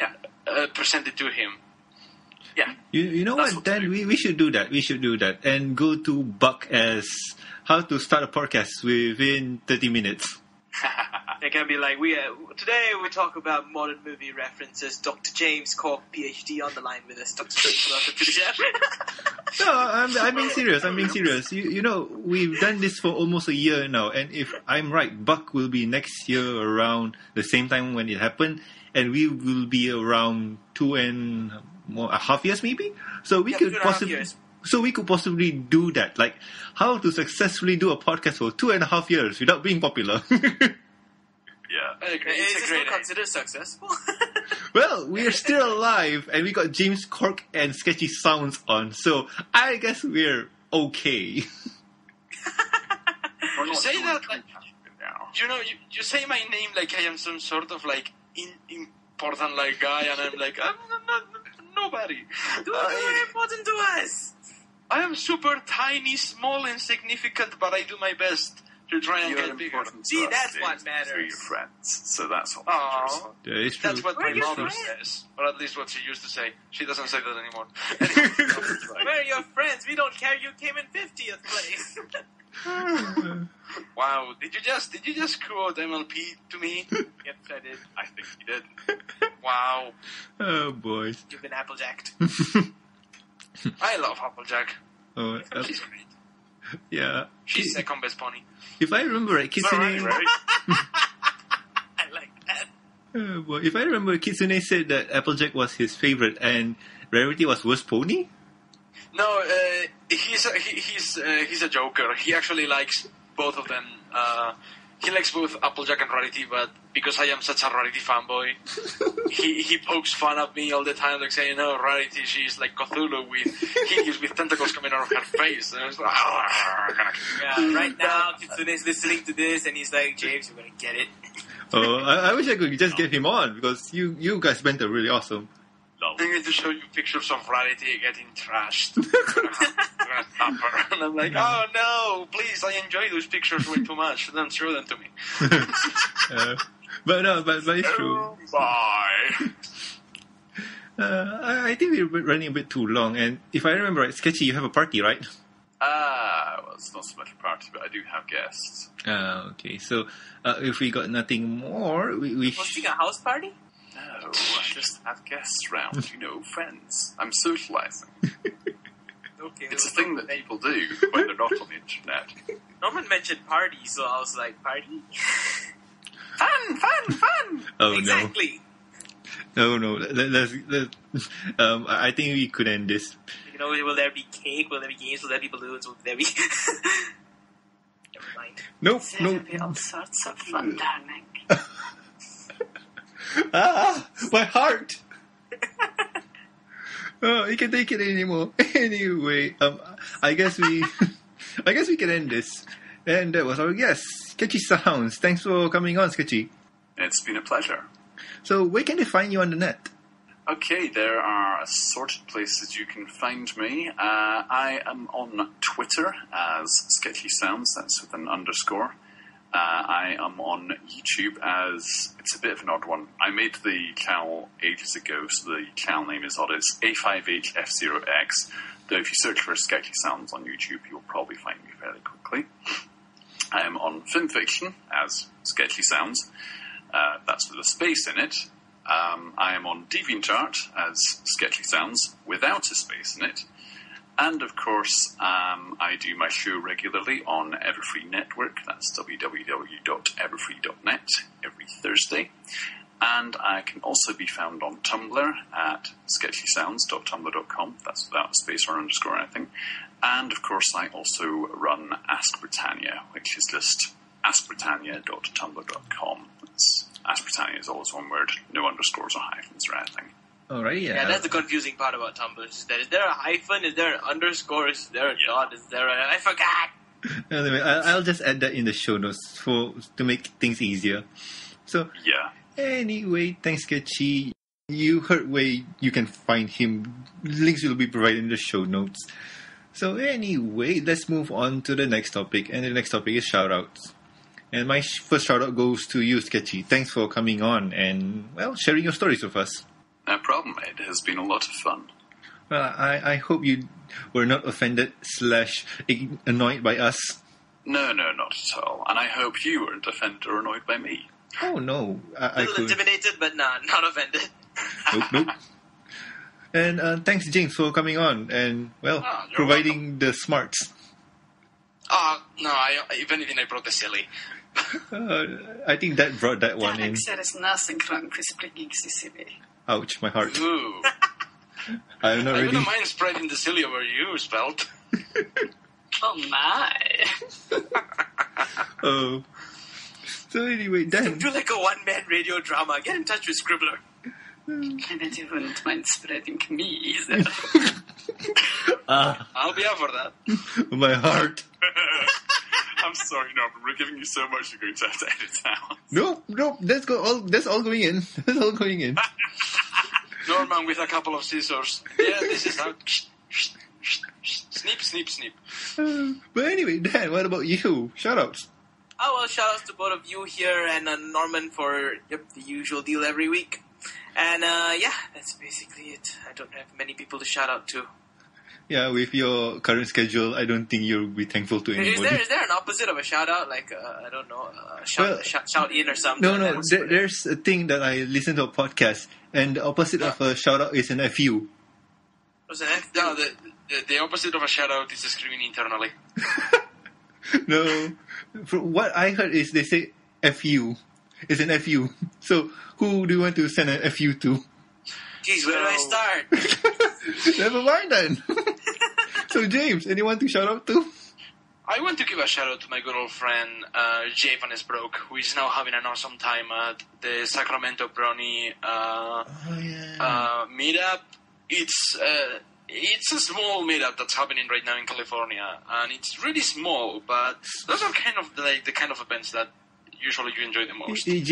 present it to him. Yeah. You know what, Dan? We should do that. We should do that and go to Buck as how to start a podcast within 30 minutes. It can be like, today we talk about modern movie references. Dr. James Corck, PhD, on the line with us. Dr. James Corck. No, I'm being serious. You know, we've done this for almost a year now, and if I'm right, Buck will be next year around the same time when it happened, and we will be around 2.5 years maybe. So we could possibly do that, like how to successfully do a podcast for 2.5 years without being popular. Yeah, I agree. Is this considered successful? Well, we are still alive, and we got James Corck and Sketchy Sounds on, so I guess we're okay. You say that, like, you know, you say my name like I am some sort of like important like guy, and I'm like I'm nobody. You're important to us. I am super tiny, small, insignificant, but I do my best. To try and get bigger. See, that's what matters. Through your friends, so that's what matters. Yeah, that's what my mother says, or at least what she used to say. She doesn't say that anymore. We're your friends. We don't care. You came in 50th place. Wow! Did you just quote MLP to me? Yep, I did. I think you did. Wow! Oh boy! You've been applejacked. I love Applejack. Oh, she's great. Yeah. She's second best pony. If I remember right, Kitsune... Right. I like that. Well, if I remember, Kitsune said that Applejack was his favorite and Rarity was worst pony? No, he's a joker. He actually likes both of them. He likes both Applejack and Rarity, but because I am such a Rarity fanboy, he pokes fun at me all the time, like saying, "No, Rarity, she's like Cthulhu with hideous with tentacles coming out of her face." And I was like, yeah, right now, Kitsune's listening to this, and he's like, "James, you're gonna get it." Oh, I wish I could just get him on because you guys went really awesome. I need to show you pictures of Rarity getting trashed. And I'm like, oh no, please, I enjoy those pictures way too much. Don't show them to me. But it's true. Bye. I think we're running a bit too long. And if I remember right, Sketchy, you have a party, right? Well, it's not so much a party, but I do have guests. Okay, so if we got nothing more, we hosting a house party? No, I just have guests round, you know, friends. I'm socialising. Okay, it's a thing that people do when they're not on the internet. Norman mentioned party, so I was like, party? Fun! Oh, exactly. No. Let's I think we could end this. You know, will there be cake? Will there be games? Will there be balloons? Will there be... Never mind. Nope. There will be all sorts of fun, darling. Ah, my heart! Oh, you can take it anymore. Anyway, I guess we can end this. And that was our guest, Sketchy Sounds. Thanks for coming on, Sketchy. It's been a pleasure. So, where can they find you on the net? Okay, there are assorted places you can find me. I am on Twitter as Sketchy Sounds. That's with an underscore. I am on YouTube as, it's a bit of an odd one. I made the channel ages ago, so the channel name is odd. It's A5HF0X, though if you search for Sketchy Sounds on YouTube, you'll probably find me fairly quickly. I am on Film Fiction as Sketchy Sounds. That's with a space in it. I am on DeviantArt as Sketchy Sounds without a space in it. And, of course, I do my show regularly on Everfree Network. That's www.everfree.net every Thursday. And I can also be found on Tumblr at sketchysounds.tumblr.com. That's without a space or underscore or anything. And, of course, I also run Ask Britannia, which is just askbritannia.tumblr.com. Ask Britannia is always one word, no underscores or hyphens or anything. Alright, yeah, that's the confusing part about Tumblr. Is there a hyphen? Is there an underscore? Is there a dot? Is there a... I forgot! Anyway, I'll just add that in the show notes to make things easier. So, yeah. Anyway, thanks, Sketchy. You heard where you can find him. Links will be provided in the show notes. So anyway, let's move on to the next topic. And the next topic is shoutouts. And my first shoutout goes to you, Sketchy. Thanks for coming on and, well, sharing your stories with us. No problem, mate. It has been a lot of fun. Well, I hope you were not offended / annoyed by us. No, not at all. And I hope you weren't offended or annoyed by me. Oh, no. A little intimidated, but not offended. Nope. And thanks, James, for coming on and, providing welcome. The smarts. No, if anything, I brought the silly. I think that brought that one in. Ouch, my heart. I wouldn't mind spreading the silly over you, Spelt. Oh, my. Oh. So anyway, Dan. Do like a one-man radio drama. Get in touch with Scribbler. I bet you wouldn't mind spreading me either. I'll be up for that. My heart. I'm sorry, Norman. We're giving you so much you're going to have to edit out. Nope. That's all going in. That's all going in. Norman with a couple of scissors. Yeah, this is how... Snip, snip, snip. But anyway, Dan, what about you? Shoutouts. Oh, well, shoutouts to both of you here and Norman for the usual deal every week. And, that's basically it. I don't have many people to shout out to. Yeah, with your current schedule, I don't think you'll be thankful to anybody. Is there an opposite of a shout-out? Like, I don't know, shout-in or something? No, there's a thing that I listen to a podcast, and the opposite of a shout-out is an FU. What's an FU? No, the opposite of a shout-out is a screaming internally. No. From what I heard is they say FU. It's an FU. So, who do you want to send an FU to? Jeez, where do I start? Never mind then. So, James, anyone to shout out to? I want to give a shout out to my good old friend, Jay Van Esbroek, who is now having an awesome time at the Sacramento Brony meetup. It's a small meetup that's happening right now in California, and it's really small, but those are kind of like the kind of events that usually you enjoy the most. James,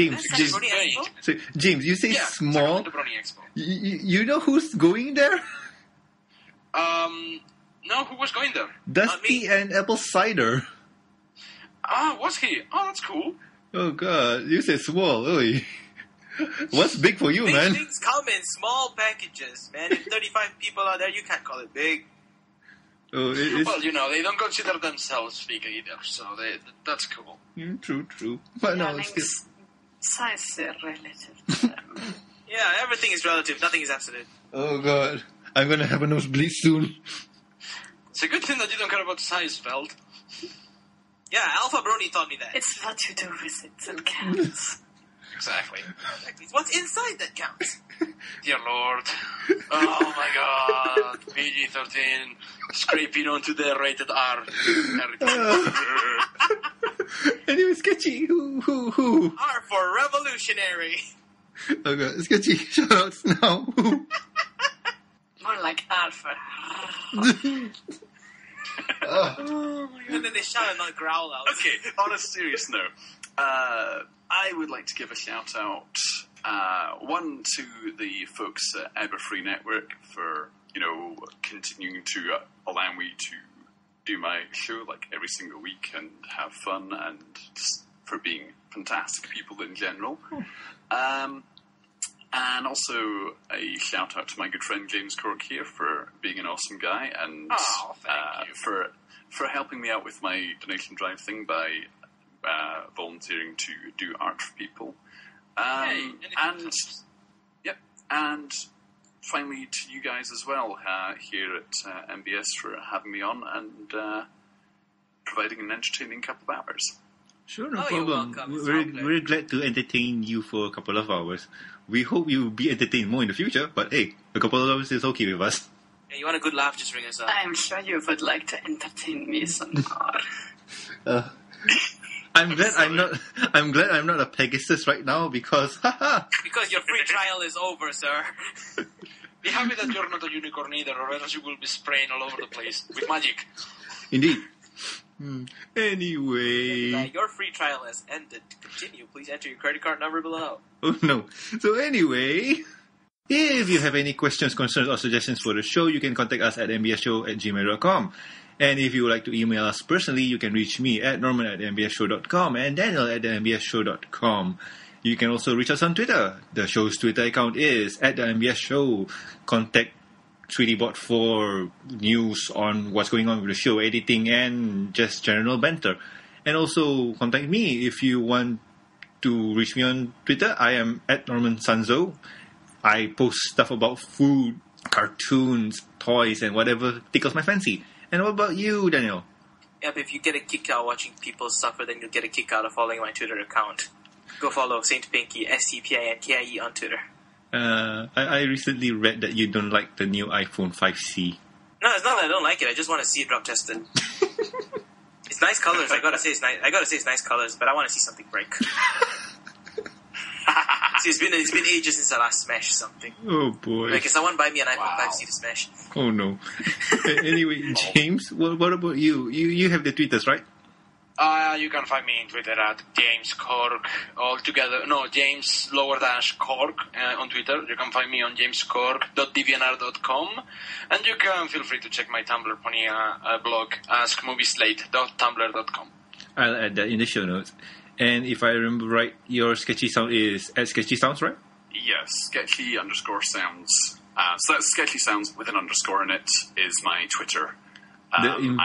you say small. You know who's going there? No, who was going there? Dusty and Apple Cider. Ah, was he? Oh, that's cool. Oh, God. You say small, really. What's big for you, man? Things come in small packages, man. If 35 people are there, you can't call it big. Oh, well, they don't consider themselves big either, so that's cool. True. But no, it's still... Size is relative. Yeah, everything is relative. Nothing is absolute. Oh, God. I'm going to have a nosebleed soon. It's a good thing that you don't care about size, Feld. Yeah, Alpha Brony taught me that. It's what you do with it that counts. Exactly. It's what's inside that counts. Dear Lord. Oh, my God. PG-13. Scraping onto the rated R. Anyway, Sketchy. Who? R for revolutionary. Oh, God. Sketchy, shout outs now. More like R for... Oh, my God. And then they shout and not growl out. Okay, on a serious note. I would like to give a shout-out, one, to the folks at Everfree Network for, continuing to allow me to do my show, every single week and have fun and just for being fantastic people in general. And also a shout-out to my good friend James Corck here for being an awesome guy and thank you. For helping me out with my donation drive thing by... volunteering to do art for people. And finally to you guys as well, here at MBS for having me on and providing an entertaining couple of hours. Sure, no problem. We're glad to entertain you for a couple of hours. We hope you'll be entertained more in the future, but hey, a couple of hours is okay with us. Yeah, you want a good laugh, just ring us up. I'm sure you would like to entertain me some more. I'm glad I'm not a Pegasus right now because. Because your free trial is over, sir. Be happy that you're not a unicorn either, or else you will be spraying all over the place with magic. Indeed. Anyway. Your free trial has ended. To continue, please enter your credit card number below. Oh, no. So anyway, if you have any questions, concerns, or suggestions for the show, you can contact us at mbsshow@gmail.com. And if you would like to email us personally, you can reach me at norman@mbsshow.com and Daniel at mbsshow.com. You can also reach us on Twitter. The show's Twitter account is @mbsshow. Contact 3DBot for news on what's going on with the show, editing, and just general banter. And also contact me if you want to reach me on Twitter. I am at Norman Sanzo. I post stuff about food, cartoons, toys, and whatever tickles my fancy. And what about you, Daniel? Yep, if you get a kick out watching people suffer, then you'll get a kick out of following my Twitter account. Go follow Saint Pinkie, SCPINKIE on Twitter. I recently read that you don't like the new iPhone 5C. No, it's not that I don't like it. I just want to see it drop tested. It's nice colors. I gotta say it's nice colors, but I want to see something break. See, it's been ages since I last smashed something. Oh boy! Like, can someone buy me an iPhone 5C to smash? Oh no! Anyway, James, what about you? You have the Twitters, right? You can find me on Twitter at James Corck altogether. No, James _Corck on Twitter. You can find me on jamescorck.deviantart.com, and you can feel free to check my Tumblr pony blog, askmovieslate.tumblr.com. I'll add that in the show notes. And if I remember right, your Sketchy Sound is at Sketchy Sounds, right? Yes, Sketchy _Sounds. So that's Sketchy Sounds with an underscore in it is my Twitter. And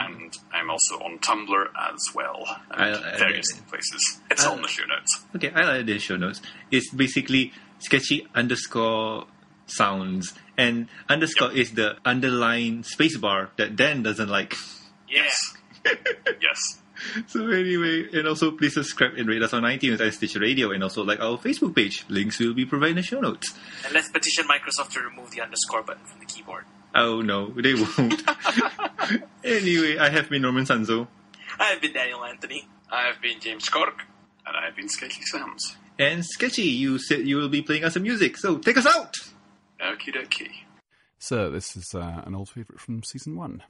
I'm also on Tumblr as well, and various places. It's all in the show notes. Okay, I'll add the show notes. It's basically Sketchy _Sounds, and underscore is the underline spacebar that Dan doesn't like. Yes. Yes. So anyway, and also please subscribe and rate us on iTunes and Stitcher Radio, and also like our Facebook page. Links will be provided in the show notes. And let's petition Microsoft to remove the underscore button from the keyboard. Oh no, they won't. Anyway, I have been Norman Sanzo. I have been Daniel Anthony. I have been James Corck. And I have been Sketchy Sounds. And Sketchy, you said you will be playing us some music, so take us out! Okie dokie. So this is an old favourite from Season 1.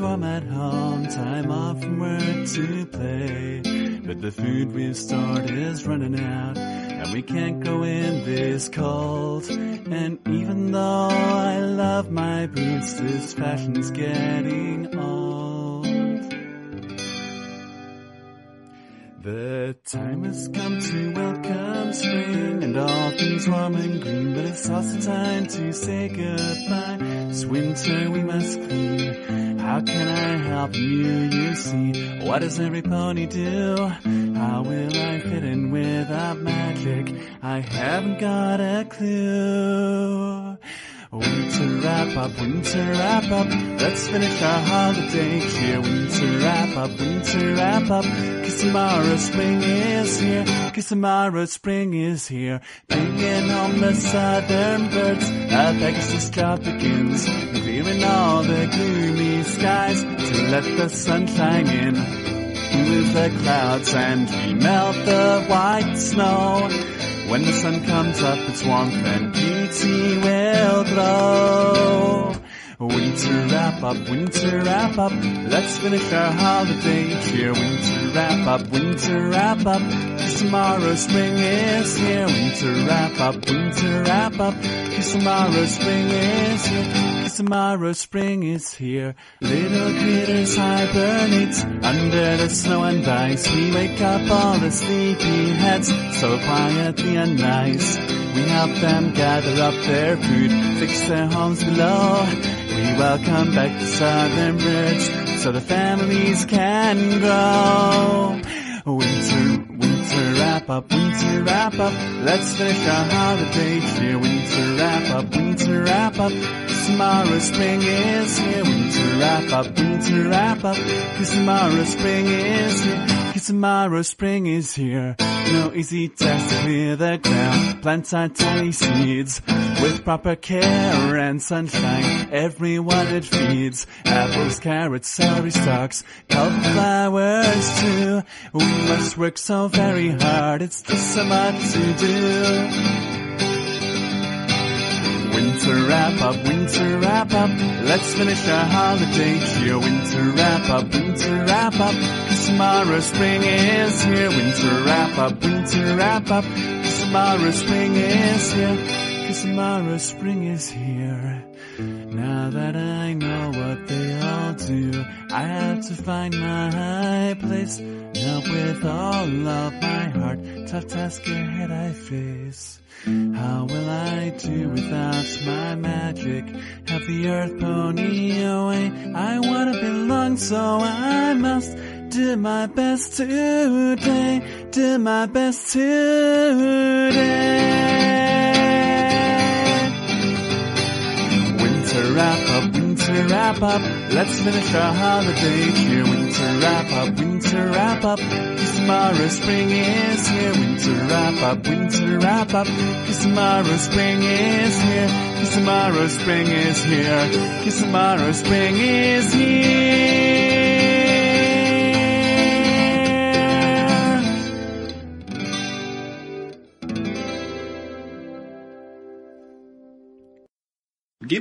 Warm at home, time off from work to play. But the food we've stored is running out, and we can't go in this cold. And even though I love my boots, this fashion's getting old. The time has come to welcome spring, and all things warm and green. But it's also time to say goodbye. This winter we must clean. How can I help you see? What does every pony do? How will I fit in without magic? I haven't got a clue. Winter wrap up, let's finish our holiday cheer. Winter wrap up, 'cause tomorrow spring is here, 'cause tomorrow spring is here. Bringing home the southern birds, a Pegasus job begins, clearing all the gloomy skies to let the sun shine in. With the clouds and we melt the white snow. When the sun comes up, its warmth and beauty will glow. Winter wrap up, let's finish our holiday cheer. Winter wrap up, 'cause tomorrow spring is here. Winter wrap up, 'cause tomorrow spring is here. 'Cause tomorrow spring is here. Little critters hibernate under the snow and ice. We wake up all the sleepy heads so quietly and nice. We help them gather up their food, fix their homes below. We welcome back the southern birds so the families can grow. Winter wrap Wrap-Up, Winter Wrap-Up. Let's finish our holiday cheer. Winter Wrap-Up, Winter Wrap-Up. Tomorrow spring is here. Winter Wrap-Up, Winter Wrap-Up. 'Cause tomorrow spring is here. 'Cause tomorrow spring is here. No easy task to clear the ground. Plant our tiny seeds with proper care and sunshine. Everyone it feeds. Apples, carrots, celery stalks, cauliflowers too. We must work so very hard. It's just so much to do. Winter Wrap-Up, Winter Wrap-Up. Let's finish our holiday cheer. Winter Wrap-Up, Winter Wrap-Up. 'Cause tomorrow spring is here. Winter Wrap-Up, Winter Wrap-Up. 'Cause tomorrow spring is here. 'Cause tomorrow spring is here. Now that I know what they all do, I have to find my place. Now with all of my heart, tough task ahead I face. How will I do without my magic? Have the earth pony away. I wanna belong, so I must do my best today. Do my best today. Winter Wrap-Up, Winter Wrap-Up. Let's finish our holiday cheer. Winter Wrap-Up, Winter Wrap-Up. Tomorrow spring is here. Winter Wrap-Up, Winter Wrap-Up. 'Cause tomorrow spring is here. 'Cause tomorrow spring is here. 'Cause tomorrow spring is here. Give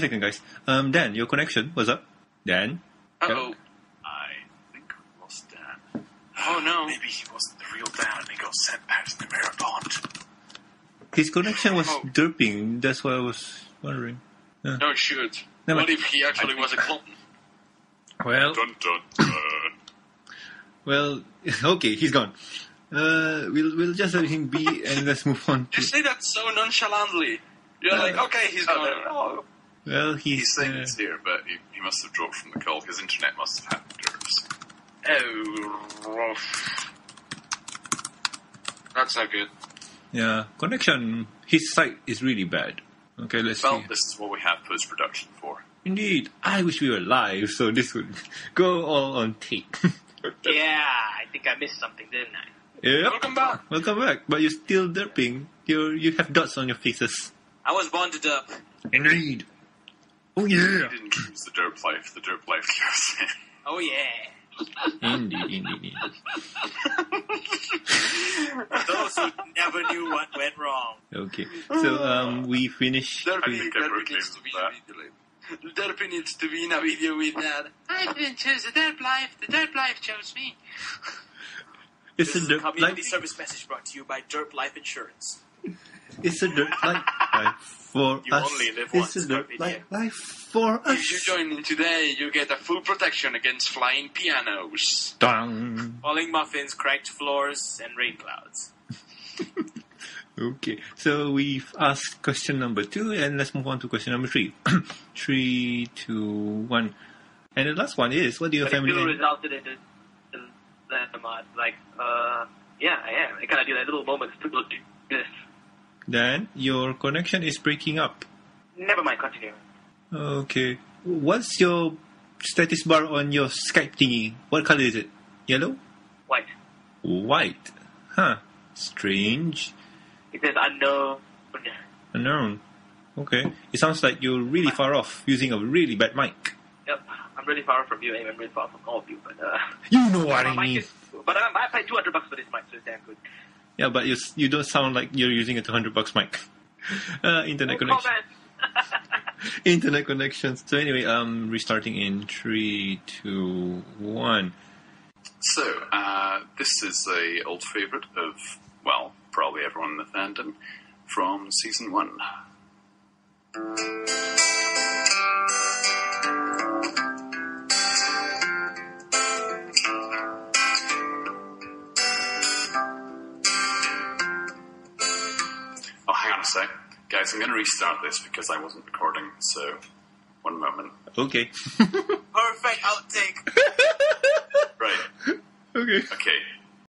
me a second, guys. Dan, your connection, what's up? Dan? Uh-oh. Oh no. Maybe he wasn't the real Dan and he got sent back to the mirror pond. His connection was derping, that's why I was wondering. Yeah. No, it should. Never. What if he actually was a clone? Well... Dun, dun, dun. Well, okay, he's gone. We'll just let him be and let's move on. You say that so nonchalantly. You're like, okay, he's gone. Oh. Well, he's saying it's here, but he must have dropped from the call. His internet must have had nerves. Oh, that's not good. Yeah, connection. His site is really bad. Okay, let's see. Well, this is what we have post-production for. Indeed. I wish we were live, so this would go all on tape. Yeah, I think I missed something, didn't I? Yep. Welcome back. But you're still derping. You have dots on your faces. I was born to derp. Indeed. Oh, yeah. You didn't choose the derp life. The derp life goes in. Oh, yeah. Indeed. Those who never knew what went wrong. Okay, so we finished. Derpy needs to be in a video with that. I didn't choose the derp life. The derp life chose me. It's this a derp community life service message brought to you by Derp Life Insurance. It's a derp life. For you us, only live once. This is life for us. If you join in today, you get a full protection against flying pianos, falling muffins, cracked floors, and rain clouds. Okay, so we've asked question number 2, and let's move on to question number 3. 3, 2, 1. And the last one is, what do your family... resulted in that mod. Like, yeah, I am. I kind of do that little moment to look this. Dan, your connection is breaking up. Never mind, continue. Okay. What's your status bar on your Skype thingy? What color is it? Yellow? White. Huh. Strange. It says unknown. Unknown. Okay. It sounds like you're really far off using a really bad mic. Yep. I'm really far off from you, and I'm really far off from all of you, but... you know what I mean. But I paid $200 for this mic, so it's damn good. Yeah, but you don't sound like you're using a $200 mic. Internet connection. Internet connections. So anyway, restarting in 3, 2, 1. So this is a old favorite of probably everyone in the fandom from season 1. Guys, I'm going to restart this because I wasn't recording, so one moment. Okay. Perfect outtake. Right. Okay.